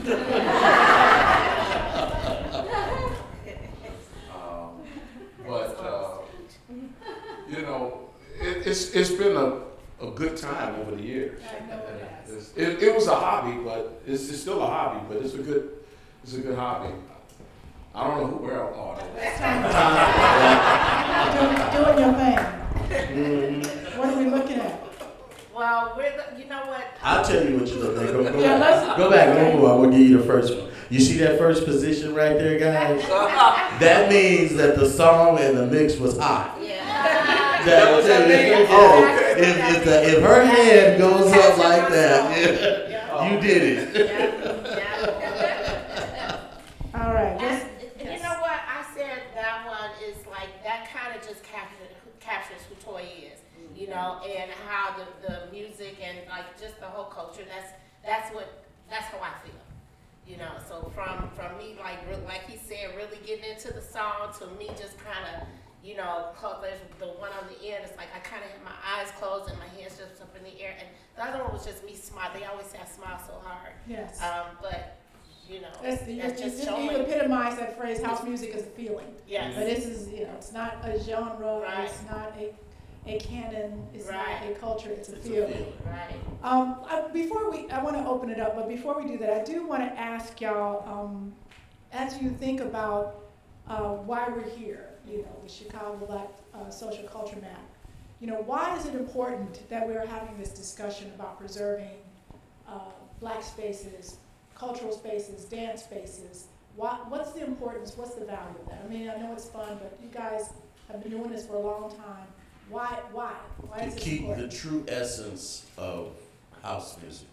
You know, it's been a good time over the years. It was a hobby, but it's still a hobby. But it's a good hobby. I don't know where I'm on it. Doing your thing. Mm-hmm. What are we looking at? Well, you know what? I'll tell you what you look like. Go back one more. I'm gonna give you the first one. You see that first position right there, guys? That means that the song and the mix was hot. Yeah. If her hand goes up like that, you did it. All right. You know what? I said that one is like, that kind of just captures who Toi is, you know, and how the music and like just the whole culture, that's how I feel. You know, so from me, like he said, really getting into the song, to me just kind of, you know, the one on the end, it's like I kind of had my eyes closed and my hands just up in the air. And the other one was just me smiling. They always say I smile so hard. Yes. But, you know, that's just showing. You epitomize that phrase, house music is a feeling. Yes. But this is, you know, it's not a genre. Right. It's not a canon, it's not a culture, it's a feeling. Right. I want to open it up, but before we do that, I do want to ask y'all, as you think about why we're here, you know, the Chicago Black Social Culture Map, you know, why is it important that we're having this discussion about preserving black spaces, cultural spaces, dance spaces? What's the importance, what's the value of that? I mean, I know it's fun, but you guys have been doing this for a long time. Why is it important? The true essence of house music,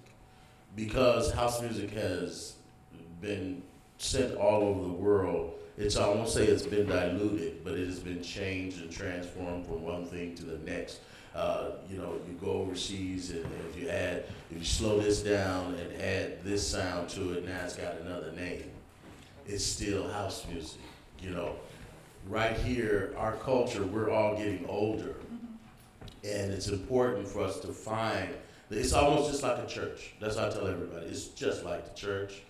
because house music has been sent all over the world. I won't say it's been diluted, but it has been changed and transformed from one thing to the next. You know, you go overseas, and if you slow this down and add this sound to it, now it's got another name. It's still house music, you know. Right here, our culture, we're all getting older, and it's important for us to find, it's almost just like a church. That's how I tell everybody, it's just like the church.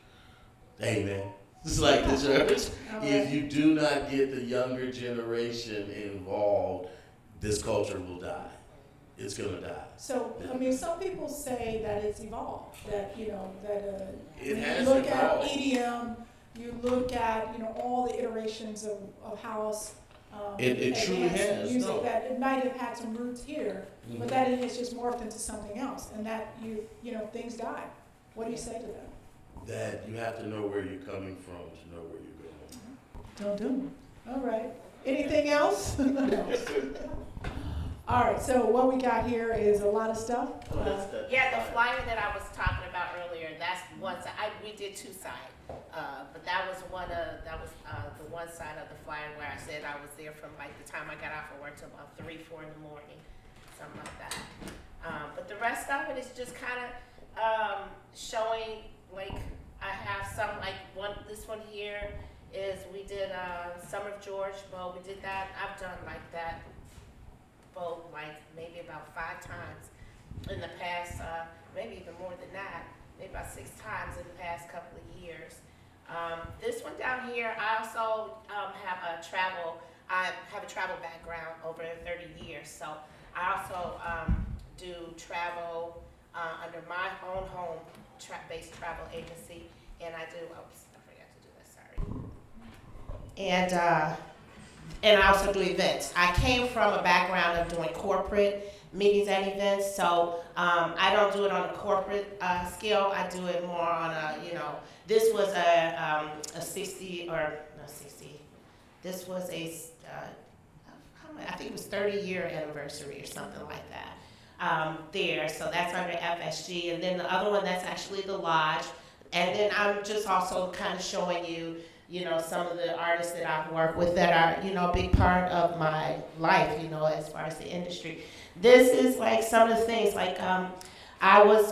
Amen. It's like the church. If you do not get the younger generation involved, this culture will die. It's gonna die. So, I mean, some people say that it's evolved, that, you know, that it has evolved. At EDM, you look at, you know, all the iterations of house. It truly has music that it might have had some roots here, but that it has just morphed into something else, and that you know, things die. What do you say to them? That you have to know where you're coming from to know where you're going. Don't do it. All right. Anything else? All right. So what we got here is a lot of stuff. Yeah, the flyer that I was talking about earlier. That's one side. We did two sides. But that was the one side of the flyer where I said I was there from like the time I got off of work till about 3, 4 in the morning, something like that. But the rest of it is just kind of showing, like I have some, like this one here is, we did Summer of George Bowl. We did that. I've done like that bowl like maybe about 5 times in the past, maybe even more than that. Maybe about 6 times in the past couple of years. This one down here, I also have a travel background over 30 years. So I also do travel under my own home-based travel agency, and I do, I forgot to do that, sorry. And And I also do events. I came from a background of doing corporate meetings and events, so I don't do it on a corporate scale. I do it more on a, you know, this was a 60 or no 60. This was a I think it was 30-year anniversary or something like that. There, so that's under FSG, and then the other one that's actually the Lodge, and then I'm just also kind of showing you, you know, some of the artists that I've worked with that are, you know, a big part of my life, you know, as far as the industry. This is like some of the things, like I was,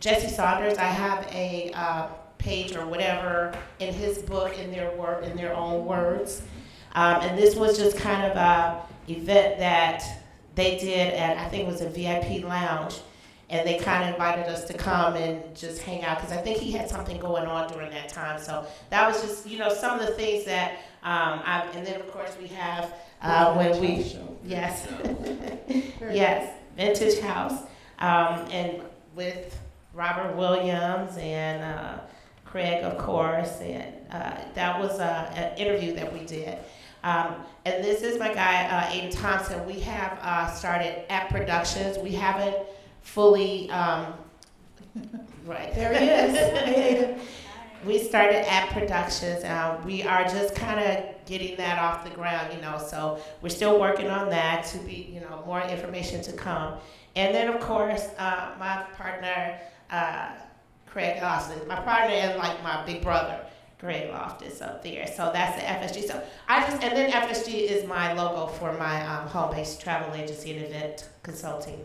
Jesse Saunders, I have a page or whatever in his book, in their own words, and this was just kind of a event that they did at, I think it was a VIP lounge, and they kind of invited us to come and just hang out, because I think he had something going on during that time. So that was just, you know, some of the things that, and then of course we have, when we, yes, yes, Vintage House, and with Robert Williams and Craig, of course, and that was an interview that we did. And this is my guy, Aiden Thompson. We have started at Productions. We haven't fully, right, there it is. We started at Productions. We are just kind of getting that off the ground, you know, so we're still working on that to be, you know, more information to come. And then, of course, my partner, Craig Loftis, my partner and like my big brother, Craig Loftis up there, so that's the FSG. So I just, and then FSG is my logo for my home-based travel agency and event consulting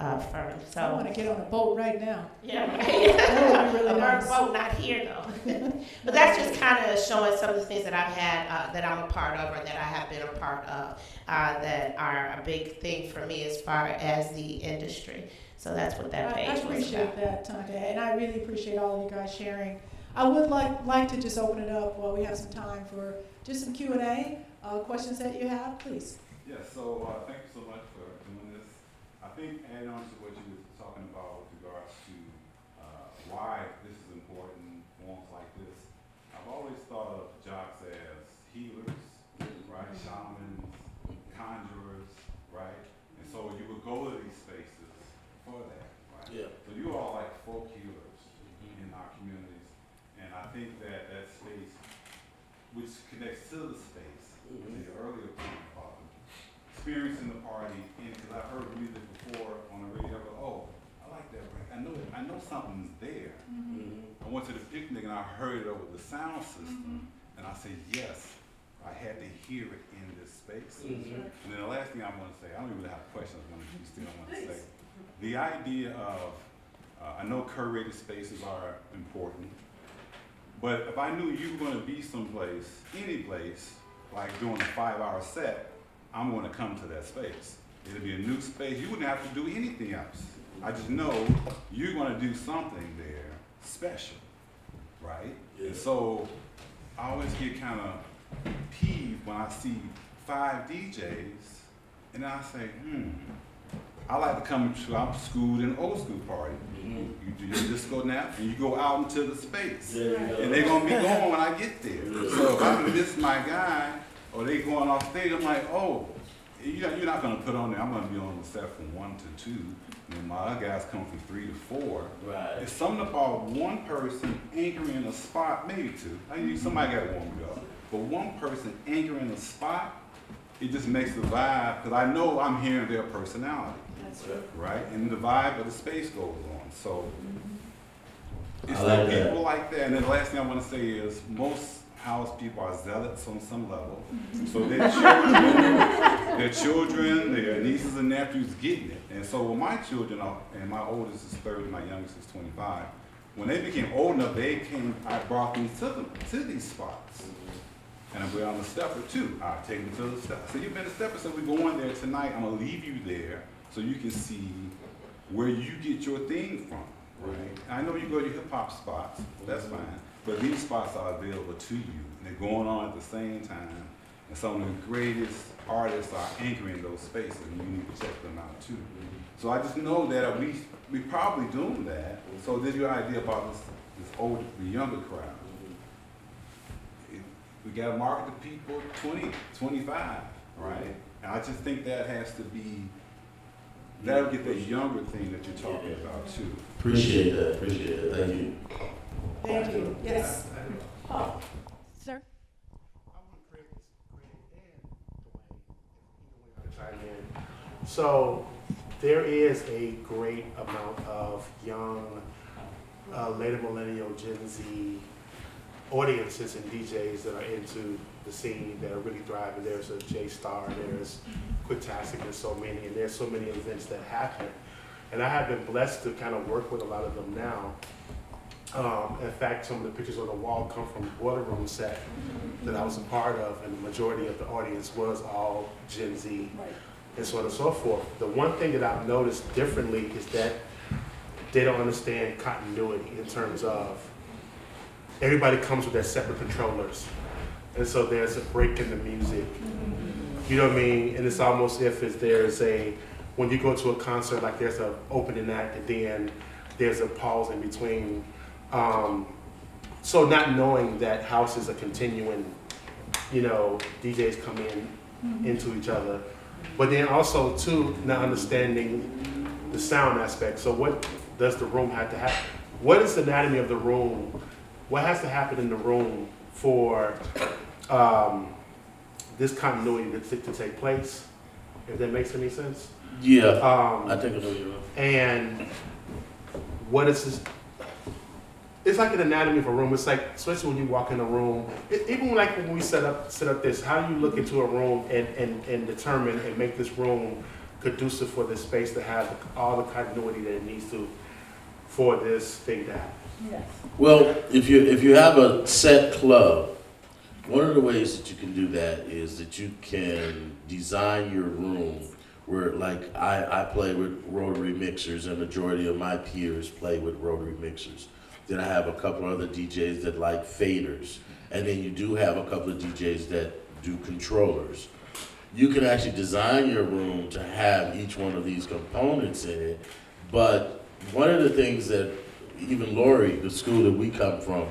firm. So I want to get on a boat right now. Yeah, right. That would be really nice. Boat, not here though. But that's just kind of showing some of the things that I've had that I'm a part of, or that I have been a part of, that are a big thing for me as far as the industry. So that's what that page was about. I appreciate that, Tonka, and I really appreciate all of you guys sharing. I would like to just open it up while we have some time for just some Q&A. Questions that you have, please. Yeah, so thank you so much for doing this. I think adding on to what you were talking about with regards to why this is important, forms like this. I've always thought of jocks as healers, right? Shamans, conjurers, right? And so you would go to these spaces for that, right? Yeah. So you are like folk healers in our community. And I think that that space, which connects to the space, to the earlier point about experiencing the party, because I've heard music before on the radio, I go, oh, I like that break. I know something's there. I went to the picnic and I heard it over the sound system, and I said, yes, I had to hear it in this space. And then the last thing I want to say, I don't even have a question I was going to still want to say. The idea of, I know curated spaces are important, but if I knew you were going to be someplace, any place, like doing a 5-hour set, I'm going to come to that space. It'll be a new space. You wouldn't have to do anything else. I just know you're going to do something there special, right? Yeah. And so I always get kind of peeved when I see 5 DJs, and I say, I like to come to, I'm schooled in old school party. You do your disco nap and you go out into the space. And they're going to be going when I get there. So if I miss my guy or they going off stage, I'm like, oh, you're not going to put on there. I'm going to be on the set from 1 to 2. And my other guys come from 3 to 4. Right. It's something about one person anchoring a spot, maybe 2. Somebody got to warm it up. But one person anchoring a spot, it just makes the vibe, because I know I'm hearing their personality. Right, and the vibe of the space goes on. So it's like people like that. And then the last thing I want to say is most house people are zealots on some level. So their children, their nieces and nephews getting it. And so when my children are, and my oldest is 30, my youngest is 25, when they became old enough, I brought them to these spots. And we're on the stepper too. I take them to the stepper. So you've been to stepper, so we're going there tonight. I'm gonna leave you there, so you can see where you get your thing from, right? I know you go to hip hop spots, that's fine, but these spots are available to you, and they're going on at the same time, and some of the greatest artists are anchoring those spaces, and you need to check them out too. So I just know that we probably doing that, so there's your idea about this older, the younger crowd. We got to market to people 20, 25, right? And I just think that has to be, that'll get the younger thing that you're talking about too. Appreciate that, appreciate that, thank you. Thank you, yes. Oh, sir? I want to create this, Craig and Dwayne, if either way I can. So there is a great amount of young, later millennial, Gen Z audiences and DJs that are into the scene that are really thriving. There's a J Star, there's Quicktastic, and so many, and there's so many events that happen. And I have been blessed to kind of work with a lot of them now. In fact, some of the pictures on the wall come from the water room set that I was a part of, and the majority of the audience was all Gen Z, right, and so on and so forth. The one thing that I've noticed differently is that they don't understand continuity in terms of everybody comes with their separate controllers. And so there's a break in the music. You know what I mean? And it's almost when you go to a concert, like there's an opening act and then there's a pause in between. So not knowing that houses are continuing, you know, DJs come in into each other. But then also too, not understanding the sound aspect. So what does the room have to have? What is the anatomy of the room? What has to happen in the room for this continuity to take place? If that makes any sense? Yeah, I think I know you. And what is this? It's like an anatomy of a room. It's like, especially when you walk in a room, even like when we set up this, how do you look into a room and determine and make this room conducive for this space to have all the continuity that it needs to for this thing to happen? Yes. Well, if you have a set club, one of the ways that you can do that is that you can design your room where, like, I play with rotary mixers, and the majority of my peers play with rotary mixers. Then I have a couple other DJs that like faders, and then you do have a couple of DJs that do controllers. You can actually design your room to have each one of these components in it, but one of the things that even Lori, the school that we come from,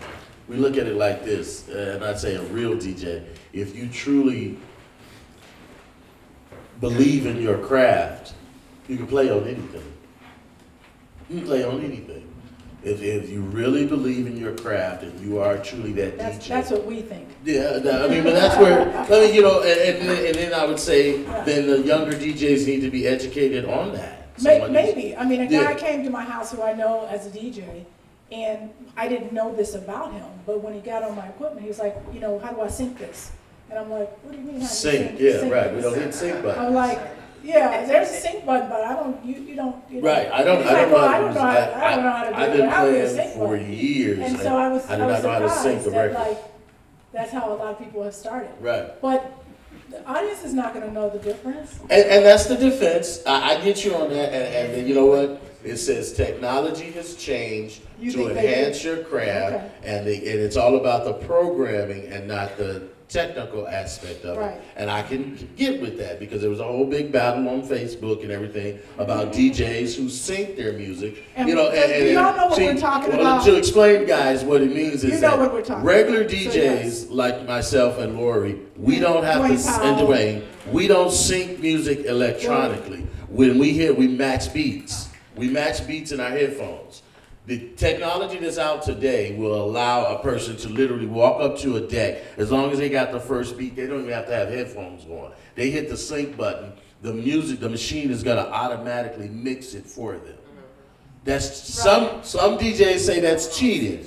we look at it like this, and I'd say a real DJ, if you truly believe in your craft, you can play on anything. You can play on anything. If you really believe in your craft and you are truly that DJ. That's what we think. Yeah, I mean, but that's where, I mean, you know, and then I would say, then the younger DJs need to be educated on that. Maybe. I mean, a guy came to my house who I know as a DJ, and I didn't know this about him, but when he got on my equipment, he was like, you know, how do I sync this? And I'm like, what do you mean how do you sync? Yeah, sync right. This? We don't hit sync buttons. I'm like, yeah, there's a sync button, but I don't, you don't. You right. Know. I don't know how to do it. I've been playing for years. And so I was surprised that, like, that's how a lot of people have started. Right. But the audience is not going to know the difference. And that's the defense. I get you on that. And you know what? It says technology has changed to enhance your craft. Okay. And it's all about the programming and not the technical aspect of it. And I can get with that because there was a whole big battle on Facebook and everything about DJs who sync their music. And you know, y'all know what we're talking about. To explain, guys, what it means is that regular DJs like myself and Lori, we don't have to, and Dwayne, we don't sync music electronically. When we hear, we match beats. We match beats in our headphones. The technology that's out today will allow a person to literally walk up to a deck. As long as they got the first beat, they don't even have to have headphones on. They hit the sync button, the music, the machine is gonna automatically mix it for them. That's some DJs say that's cheating.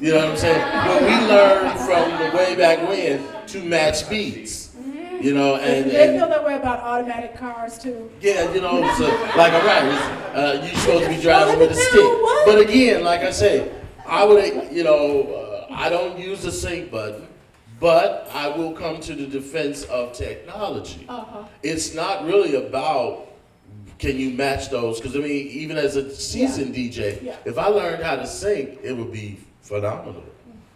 You know what I'm saying? But we learned from the way back when to match beats. You know, and they feel that way about automatic cars too. Yeah, you know, so, like, all right, you're supposed to be driving with a stick. What? But again, like I say, I would, you know, I don't use the sync button, but I will come to the defense of technology. It's not really about can you match those, because I mean, even as a seasoned DJ, if I learned how to sync, it would be phenomenal.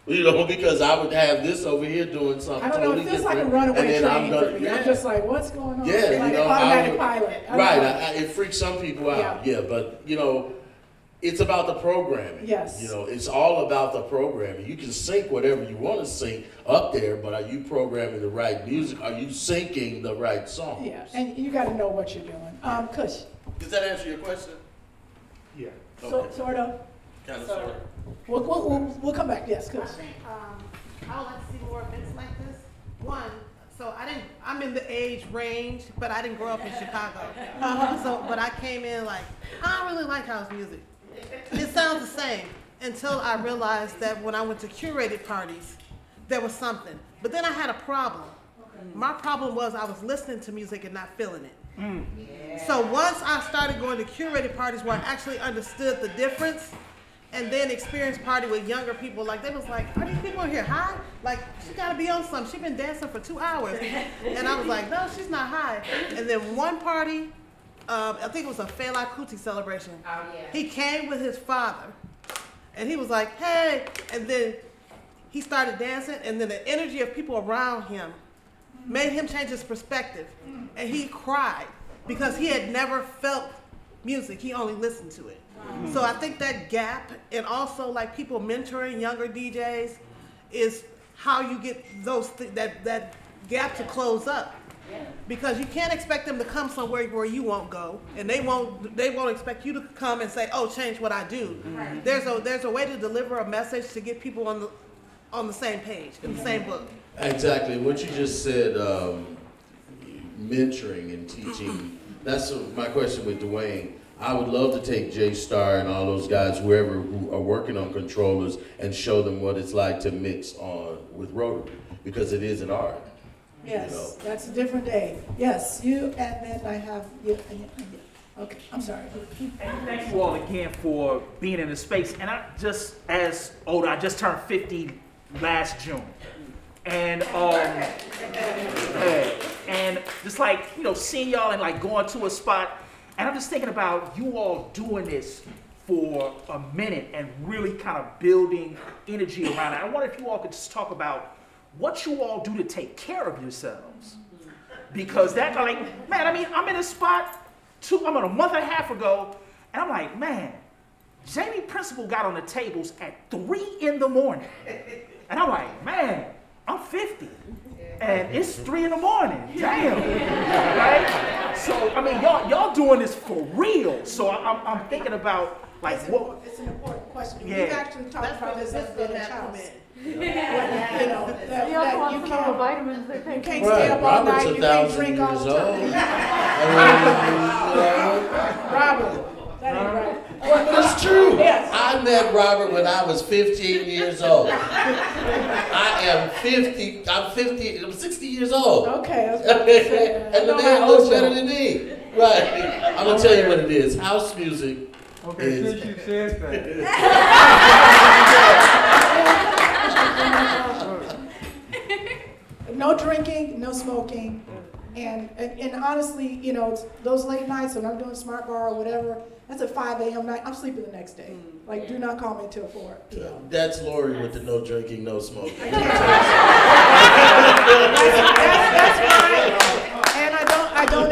You know, because I would have this over here doing something totally different. I don't know, it feels like a runaway train for me. I'm just like, what's going on? Yeah, like, you know, automatic pilot. It freaks some people out, but, you know, It's about the programming. Yes. You know, it's all about the programming. You can sync whatever you want to sync up there, but are you programming the right music? Are you syncing the right songs? Yeah, and you got to know what you're doing. Kush. Does that answer your question? Yeah. Okay. Sort of. Kind of, sort of. We'll come back, yes, Kush. I think I would like to see more events like this. One, so I'm in the age range, but I didn't grow up in Chicago. But I came in like, I don't really like house music. It sounds the same until I realized that when I went to curated parties, there was something. But then I had a problem. My problem was I was listening to music and not feeling it. Mm. Yeah. So once I started going to curated parties where I actually understood the difference, and then experienced party with younger people, like they was like, are these people in here high? Like, she gotta be on something. She's been dancing for 2 hours. And I was like, no, she's not high. And then one party, I think it was a Fela Kuti celebration. Oh, yeah. He came with his father, and he was like, hey, and then he started dancing, and then the energy of people around him made him change his perspective, and he cried because he had never felt music, he only listened to it. Wow. So I think that gap, and also like people mentoring younger DJs, is how you get those that gap to close up. Yeah. Because you can't expect them to come somewhere where you won't go, and they won't expect you to come and say, "Oh, change what I do." Right. There's a way to deliver a message to get people on the same page, in the same book. Exactly what you just said, mentoring and teaching. That's my question with Dwayne. I would love to take J Star and all those guys, whoever who are working on controllers, and show them what it's like to mix on with Rotary, because it is an art. Yes, that's a different day. Yes, you, and then I have you. Okay, I'm sorry. And thank you all again for being in the space. And I just, as older, I just turned 50 last June. And and just like, you know, seeing y'all and like going to a spot, and I'm just thinking about you all doing this for a minute and really kind of building energy around it. I wonder if you all could just talk about what you all do to take care of yourselves, because that, like, man, I mean, I'm in a spot a month and a half ago, and I'm like, man, Jamie Principal got on the tables at 3 in the morning, and I'm like, man, I'm 50, and it's 3 in the morning. Damn, right? So I mean, y'all doing this for real. So I'm thinking about like what. It's an important question. Yeah. We've actually talked about this as a child. Yeah. You know, that you can't, vitamins, they can't stay up all night, you can't drink all the time. Robert, that ain't right. Well, it's true. Yes. I met Robert when I was 15 years old. I am 50, I'm 60 years old. Okay. And the man looks better than me. Right. I'm going to tell you what it is. House music is... since you said that. No drinking, no smoking, and honestly, you know, those late nights when I'm doing Smart Bar or whatever, that's at 5 a.m. night, I'm sleeping the next day. Like, do not call me till 4. You know? That's Lori with the no drinking, no smoking. That's right.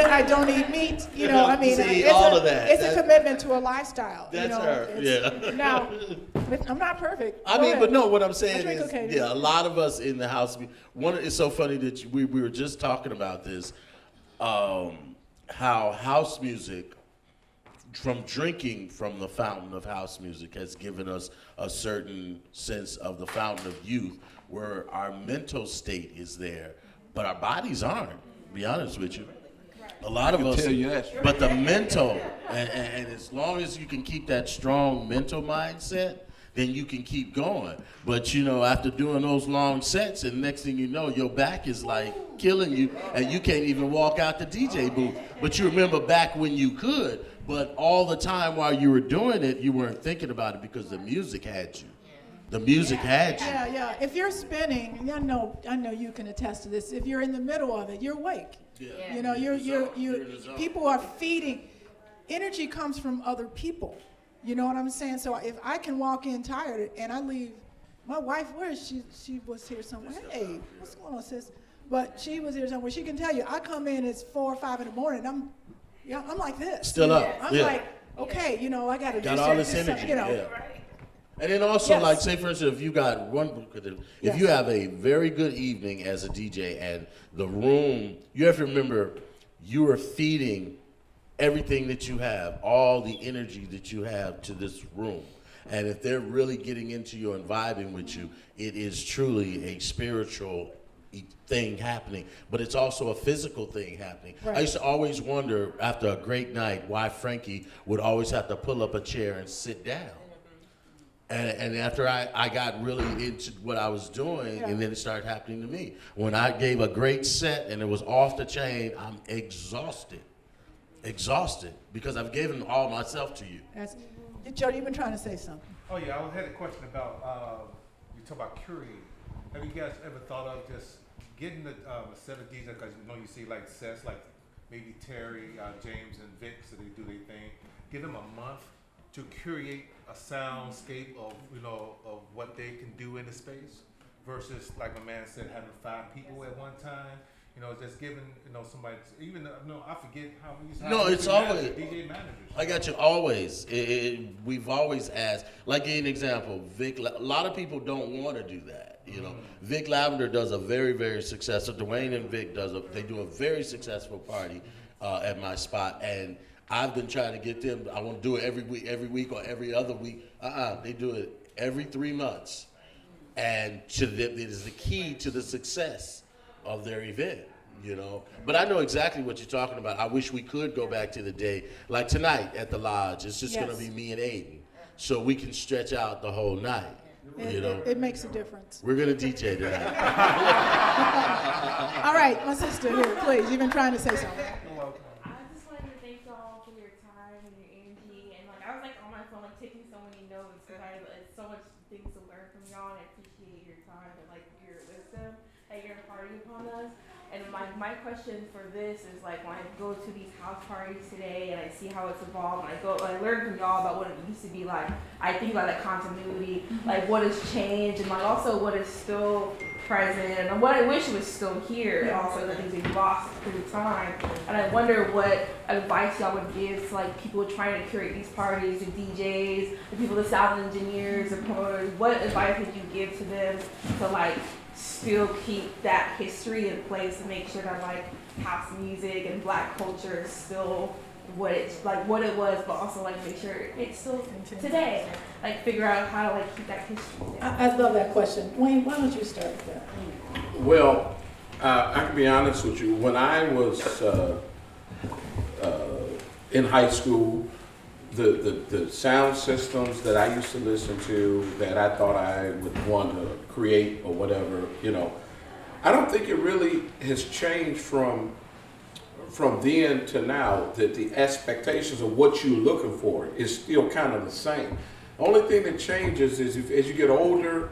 I don't eat meat, you know, I mean, see, it's a commitment to a lifestyle. That's, you know, her, yeah. Now, I'm not perfect. Go ahead. But no, what I'm saying is, okay, yeah, a lot of us in the house, it's so funny that we were just talking about this, how house music, from drinking from the fountain of house music, has given us a certain sense of the fountain of youth, where our mental state is there, but our bodies aren't, to be honest with you. A lot of us, but the mental, and as long as you can keep that strong mental mindset, then you can keep going. But you know, after doing those long sets, and next thing you know, your back is like killing you, and you can't even walk out the DJ booth. But you remember back when you could, but all the time while you were doing it, you weren't thinking about it because the music had you. The music had you. Yeah, yeah. If you're spinning, I know you can attest to this. If you're in the middle of it, you're awake. Yeah. Yeah. You know, you're people are feeding. Energy comes from other people. You know what I'm saying? So if I can walk in tired and I leave, my wife, where is she? She was here somewhere. Hey, what's going on, sis? But she was here somewhere. She can tell you. I come in, it's 4 or 5 in the morning. I'm like this. Still up. I'm like. okay, you know, I got to do all this energy, you know. Yeah. And then also, yes. like, say for instance, if you got one, if yes. you have a very good evening as a DJ and the room, you have to remember you are feeding everything that you have, all the energy that you have to this room. And if they're really getting into you and vibing with you, it is truly a spiritual thing happening, but it's also a physical thing happening. Right. I used to always wonder after a great night why Frankie would always have to pull up a chair and sit down. And after I got really into what I was doing, yeah. and then it started happening to me. When I gave a great set and it was off the chain, I'm exhausted. Exhausted, because I've given all myself to you. That's, Joe, you've been trying to say something. Oh yeah, I had a question about, you talk about curating. Have you guys ever thought of just getting a set of DJs, because you know you see like sets like maybe Terry, James, and Vic, so they do their thing. Give them a month to curate a soundscape of, you know, of what they can do in the space versus, like my man said, having 5 people at one time. You know, just giving, you know, somebody, even, no, I forget how many. No, it's always, DJ managers. I got you, always. We've always asked, like an example, Vic, a lot of people don't want to do that, you know. Vic Lavender does a very, very successful, Dwayne and Vic they do a very successful party at my spot, and I've been trying to get them, I want to do it every week or every other week. They do it every 3 months. And to them, it is the key to the success of their event, you know. But I know exactly what you're talking about. I wish we could go back to the day, like tonight at the Lodge, it's just yes. gonna be me and Aiden. So we can stretch out the whole night, you know. It makes a difference. We're gonna DJ tonight. All right, my sister here, please. You've been trying to say something. My question for this is like when I go to these house parties today and I see how it's evolved, and I learn from y'all about what it used to be like. I think about that continuity, like what has changed, and like also what is still present, and what I wish was still here, and also that things we've lost through time. And I wonder what advice y'all would give to like people trying to curate these parties, the DJs, the people, the sound engineers, the promoters. What advice would you give to them to like still keep that history in place and make sure that like house music and black culture is still what it's like what it was, but also like make sure it's still today, like figure out how to like keep that history down. I love that question. Wayne, why don't you start with that? Well, I can be honest with you, when I was in high school, the sound systems that I used to listen to that I thought I would want to create or whatever, you know, I don't think it really has changed from then to now, that the expectations of what you're looking for is still kind of the same. The only thing that changes is if, as you get older,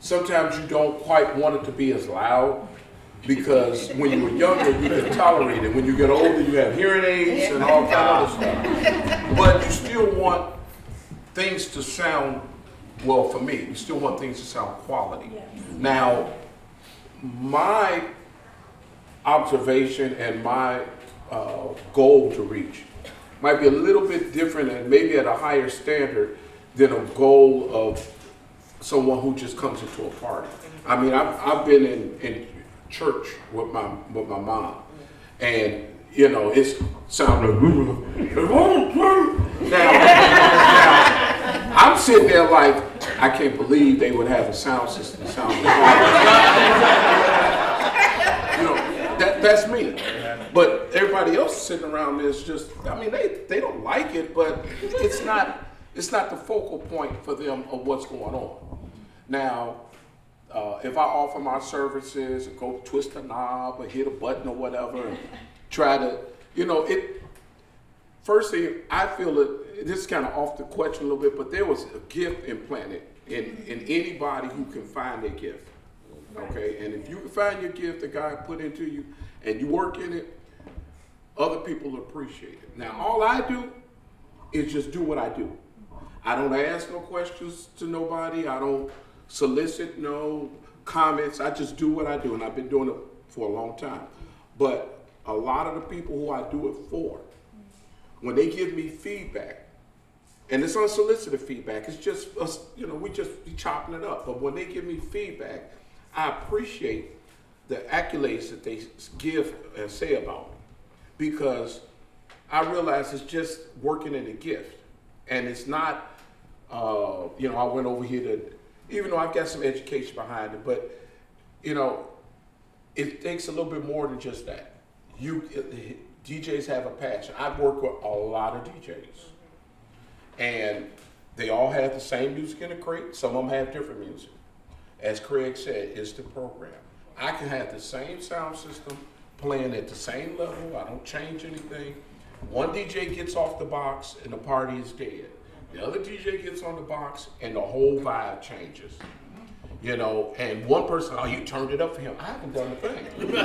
sometimes you don't quite want it to be as loud, because when you were younger, you could tolerate it. When you get older, you have hearing aids and all kind of stuff. But you still want things to sound, well, for me, you still want things to sound quality. Yes. Now, my observation and my goal to reach might be a little bit different and maybe at a higher standard than a goal of someone who just comes into a party. I mean, I've been in church with my mom, and you know it's sounded like, now I'm sitting there like I can't believe they would have a sound system sound like that. You know, that's me, but everybody else sitting around is just, I mean, they don't like it, but it's not the focal point for them of what's going on now. If I offer my services, go twist a knob or hit a button or whatever, and try to, you know, it, first thing I feel that this is kind of off the question a little bit, but there was a gift implanted in anybody who can find their gift, okay? And if you can find your gift that God put into you and you work in it, other people appreciate it. Now, all I do is just do what I do. I don't ask no questions to nobody. I don't solicit no comments. I just do what I do, and I've been doing it for a long time. But a lot of the people who I do it for when they give me feedback, and it's unsolicited feedback, it's just us, you know, we just be chopping it up. But when they give me feedback, I appreciate the accolades that they give and say about me, because I realize it's just working in a gift, and it's not, you know, I went over here to, even though I've got some education behind it, but you know, it takes a little bit more than just that. DJs have a passion. I've worked with a lot of DJs, and they all have the same music in the crate. Some of them have different music. As Craig said, it's the program. I can have the same sound system playing at the same level. I don't change anything. One DJ gets off the box and the party is dead. The other DJ gets on the box and the whole vibe changes. You know, and one person, oh, you turned it up for him. I haven't done a thing. You know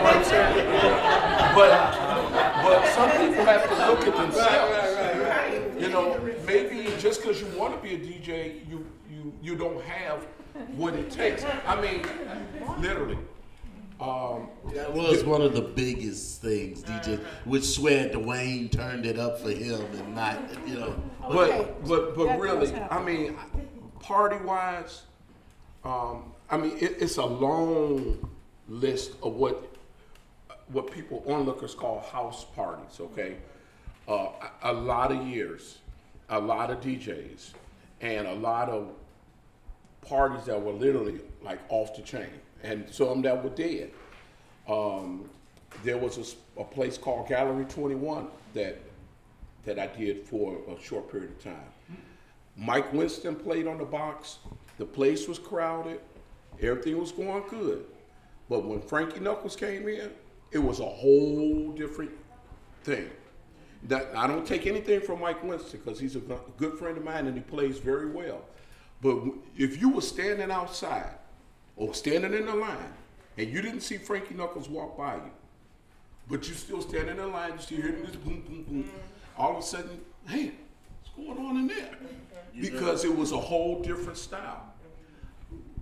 what I'm saying? But some people have to look at themselves. Right. You know, maybe just because you want to be a DJ, you don't have what it takes. I mean, literally. That was one of the biggest things, DJ, which swear Dwayne turned it up for him and not, you know. But really, I mean, party-wise, I mean, it's a long list of what people, onlookers, call house parties, okay? A lot of years, a lot of DJs, and a lot of parties that were literally like off the chain, and some that were dead. There was a place called Gallery 21 that I did for a short period of time. Mike Winston played on the box. The place was crowded. Everything was going good. But when Frankie Knuckles came in, it was a whole different thing. That, I don't take anything from Mike Winston because he's a good friend of mine and he plays very well. But if you were standing outside or standing in the line and you didn't see Frankie Knuckles walk by you, but you still standing in the line, you still hearing this boom, boom, boom, all of a sudden, hey, what's going on in there? Because it was a whole different style.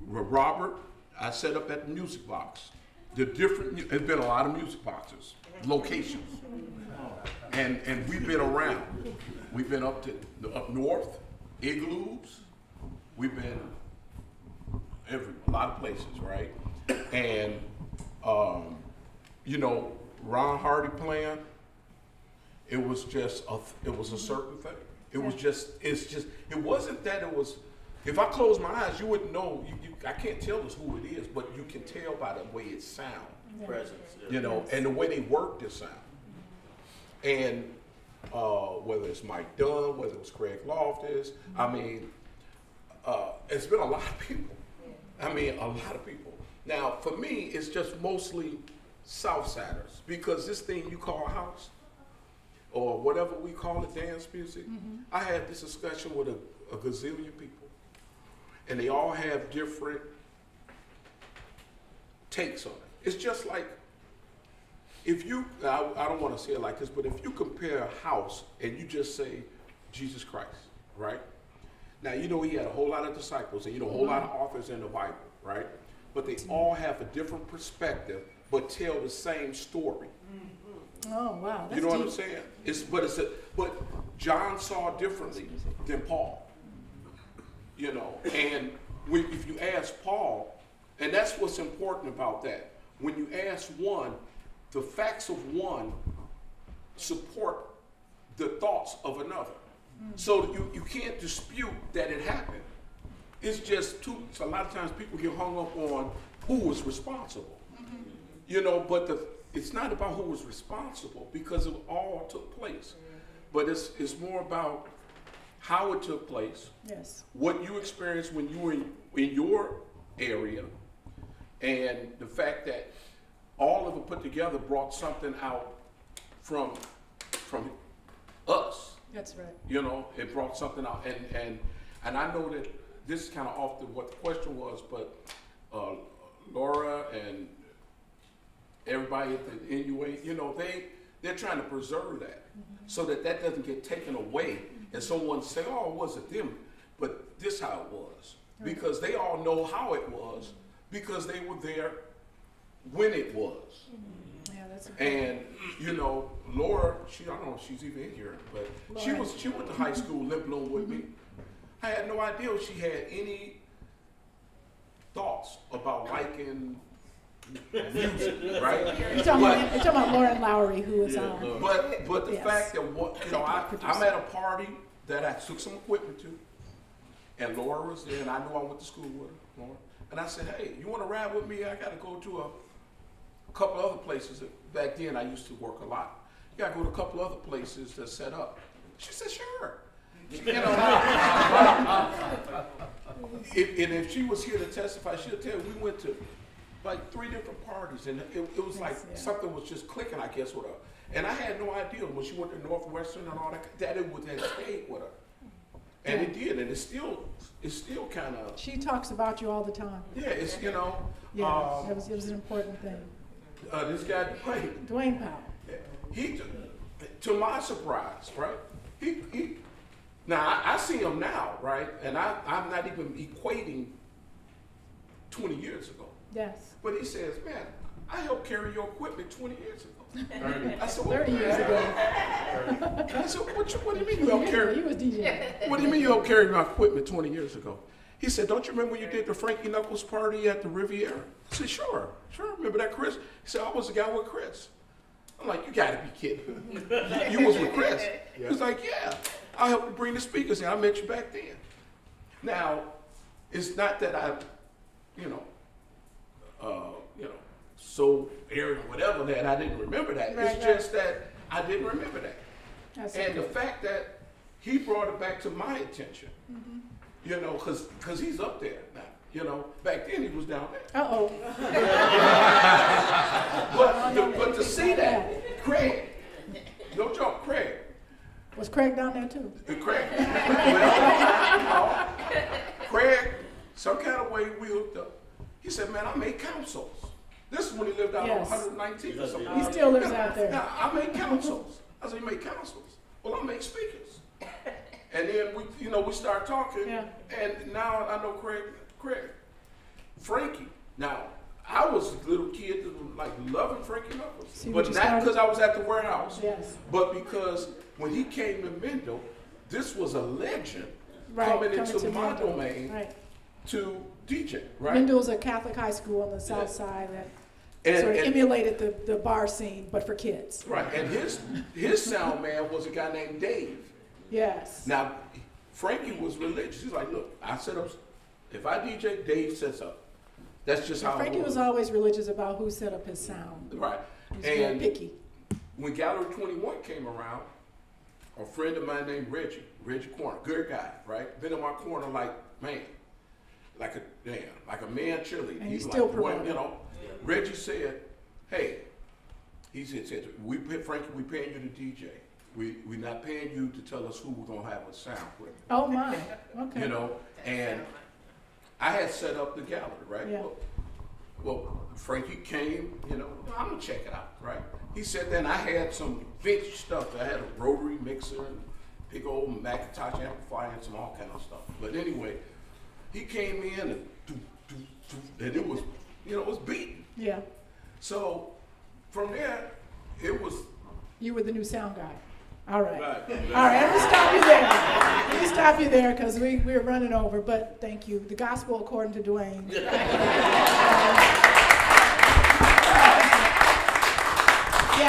Robert, I set up at the Music Box. There's been a lot of Music Boxes, locations, and we've been around. We've been up north, Igloos. We've been a lot of places, right? And you know, Ron Hardy playing. It was just a certain thing. It was just, it wasn't that it was, if I closed my eyes, you wouldn't know, I can't tell us who it is, but you can tell by the way it sounds, you know, and the way they work the sound. And whether it's Mike Dunn, whether it was Craig Loftis, I mean, it's been a lot of people. I mean, a lot of people. Now, for me, it's just mostly Southsiders, because this thing you call house, or whatever we call it, dance music. I had this discussion with a gazillion people, and they all have different takes on it. It's just like, if you, I don't want to say it like this, but if you compare a house and you just say, Jesus Christ, right? Now, you know, he had a whole lot of disciples, and you know, a whole lot of authors in the Bible, right? But they all have a different perspective, but tell the same story. Oh wow! That's, you know, deep. What I'm saying? But John saw differently than Paul. You know, and if you ask Paul, and that's what's important about that. When you ask one, the facts of one support the thoughts of another. So you can't dispute that it happened. It's just so a lot of times people get hung up on who was responsible. You know, but it's not about who was responsible, because it all took place. But it's more about how it took place, what you experienced when you were in your area, and the fact that all of it put together brought something out from us. That's right. You know, it brought something out. And I know that this is kind of off what the question was, but Laura and everybody at the NUA, you know, they're trying to preserve that so that doesn't get taken away and someone say, oh, it wasn't them, but this how it was. Because they all know how it was because they were there when it was. Yeah, And you know, Laura, she, I don't know if she's even in here, but Laura, she went to high school lip loan with me. I had no idea if she had any thoughts about liking music, right? You're talking, talking about Lauren Lowry, who is on. Yeah, but the fact that I'm at a party that I took some equipment to, and Laura was there, and I knew I went to school with her, Laura. And I said, hey, you want to ride with me? I got to go to a couple other places. Back then, I used to work a lot. You got to go to a couple other places that set up. She said, sure. You know, and if she was here to testify, she'll tell you we went to like 3 different parties, and it was like something was just clicking, I guess, with her. And I had no idea when she went to Northwestern and all that, that it would have stayed with her. And it did, and it's still kind of. She talks about you all the time. Yeah, it's, you know. Yeah, it was an important thing. This guy, Dwayne Powell. He, to my surprise, right? He now I see him now, right? And I'm not even equating 20 years ago. Yes. But he says, man, I helped carry your equipment 20 years ago. 30. I said, 30 years ago. I said, what do you mean you helped carry? He was DJing. What do you mean you helped carry my equipment 20 years ago? He said, don't you remember when you did the Frankie Knuckles party at the Riviera? I said, sure, remember that, Chris? He said, I was the guy with Chris. I'm like, you gotta be kidding. You was with Chris. He was like, yeah, I helped bring the speakers in. I met you back then. Now, it's not that I, you know, so arrogant or whatever that I didn't remember that. Right, it's just that I didn't remember that. And the fact that he brought it back to my attention, you know, because he's up there now. You know, back then he was down there. Uh-oh. But to see that, Craig, no joke, Craig. Was Craig down there too? Craig. Craig, some kind of way we hooked up. He said, man, I made councils. This is when he lived out on 119th or something. He still lives out there. Now, I made councils. I said, you make councils? Well, I make speakers. And then we, you know, we start talking. Yeah. And now I know Craig. Frankie. Now, I was a little kid like loving Frankie Knuckles. But not because I was at the warehouse. Yes. But because when he came to Mendel, this was a legend coming into my domain to DJ, right? Mendel's a Catholic high school on the south side that sort of emulated the bar scene, but for kids. Right, and his sound man was a guy named Dave. Yes. Now, Frankie was religious. He's like, look, I set up, if I DJ, Dave sets up. That's just how Frankie was always religious about who set up his sound. Right. He's very picky. When Gallery 21 came around, a friend of mine named Reggie Corner, good guy, right? Been in my corner like, man. Like a man cheerleading. He's still like, promoting. You know, Reggie said, "Hey, he said Frankie, we paying you to DJ. We not paying you to tell us who we're gonna have a sound with." Oh my, okay. You know, and I had set up the gallery, right? Yeah. Well, Frankie came. You know, I'm gonna check it out, right? He said, then I had some vintage stuff. I had a rotary mixer, and big old Macintosh amplifier, and some all kind of stuff. But anyway. He came in and doo, doo, doo, and it was, you know, it was beating. Yeah. So from there, it was. You were the new sound guy. All right. All right. I'm gonna stop you there. I'm gonna stop you there because we're running over. But thank you. The gospel according to Dwayne. Yes.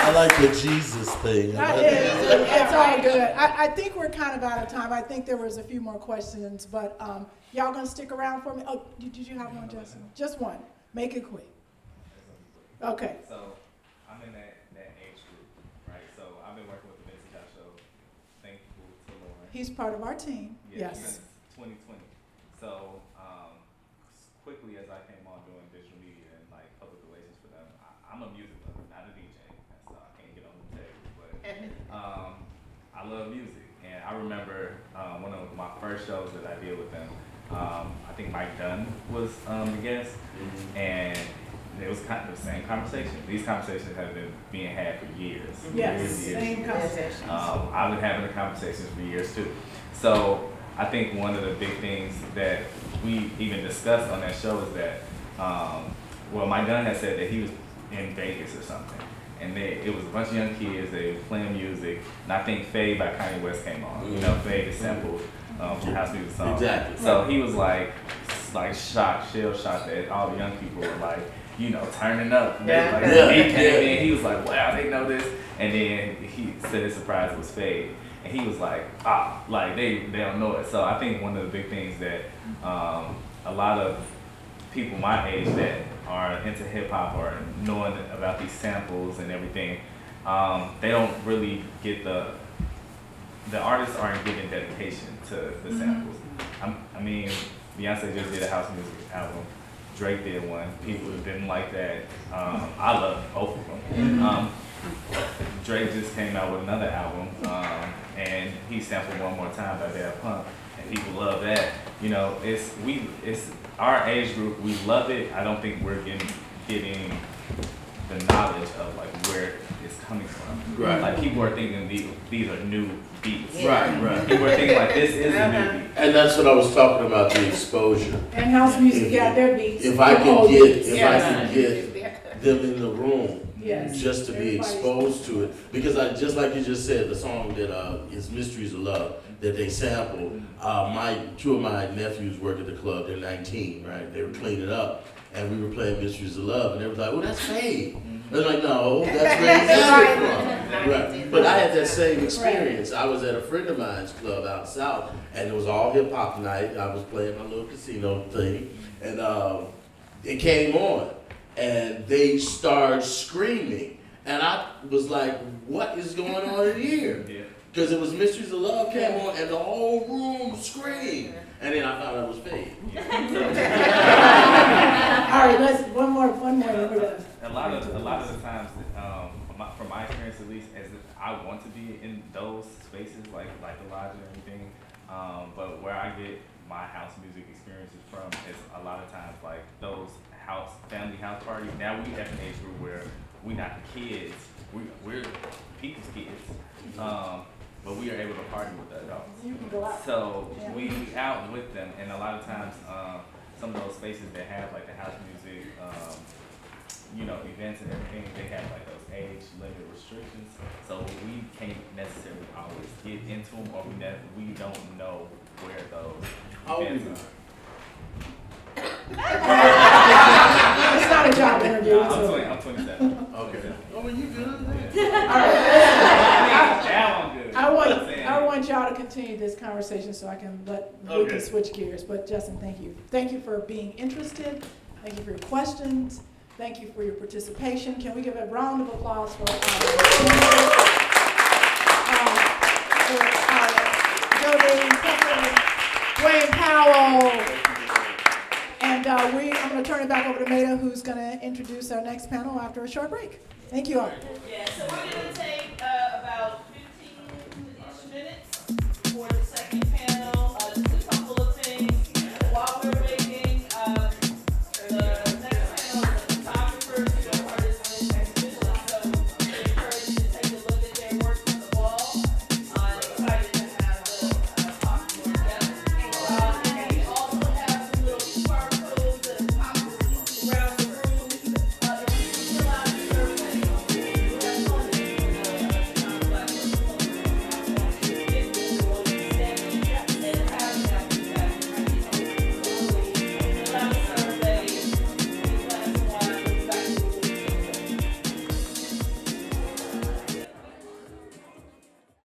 I like the Jesus thing. It's all good. I think we're kind of out of time. I think there was a few more questions, but y'all gonna stick around for me? Oh, did you have one, Justin? Just one. Make it quick. Okay. So I'm in that age group, right? So I've been working with the Vintage House show. Thankful to Lauren. He's part of our team. Yeah, yes. 2020. So quickly as I came on doing digital media and like public relations for them, I'm a music lover, not a DJ. I love music, and I remember one of my first shows that I did with them. I think Mike Dunn was the guest, and it was kind of the same conversation. These conversations have been being had for years. Yes, same conversations. I've been having the conversations for years too. So I think one of the big things that we even discussed on that show is that, well, Mike Dunn had said that he was in Vegas or something. and it was a bunch of young kids, they were playing music, and I think Fade by Kanye West came on. You know, Fade is sampled from house music songs. Exactly. So he was like shocked, shell shocked that all the young people were like, you know, turning up. Yeah. Like, he came in, he was like, wow, they know this. And then he said his surprise was Fade. And he was like, ah, like they don't know it. So I think one of the big things that a lot of people my age that are into hip hop or knowing about these samples and everything, they don't really get the artists aren't giving dedication to the samples. I mean, Beyonce just did a house music album. Drake did one. People didn't like that. I love both of them. Drake just came out with another album, and he sampled One More Time by Daft Punk, and people love that. You know, it's our age group. We love it. I don't think we're getting the knowledge of like where it's coming from. Right. Like people are thinking these are new beats. Right, right. People are thinking like this is a new beat. And that's what I was talking about, the exposure. And house music got their beats. If I can get them in the room. Yes. Just to be exposed to it, because just like you just said, the song that is Mysteries of Love that they sampled, two of my nephews work at the club, they're 19, right? They were cleaning up and we were playing Mysteries of Love and they were like, well, that's Fade. They're like, no, that's where you got it from. Right. But I had that same experience. I was at a friend of mine's club out south and it was all hip hop night. I was playing my little casino thing and it came on. And they started screaming. And I was like, what is going on in here? Because it was Mysteries of Love came on and the whole room screamed. And then I thought it was Fade. All right, let's one more. A lot of the times, from my experience at least, as if I want to be in those spaces, like the Lodge and everything. But where I get my house music experiences from is a lot of times like those family house parties. Now we have an age group where we're not the kids, we're people's kids, but we are able to party with the adults. So we out with them, and a lot of times some of those spaces that have like the house music, you know, events and everything, they have like those age limit restrictions. So we can't necessarily always get into them, or we don't know where those events are. It's not a job interview. I'm 27. Okay. Oh, well, you good? All right. I want y'all to continue this conversation so I can we can switch gears. But Justin, thank you. Thank you for being interested. Thank you for your questions. Thank you for your participation. Can we give a round of applause for Dwayne Powell? And I'm going to turn it back over to Maida, who's going to introduce our next panel after a short break. Thank you all. Yeah, so we're going to take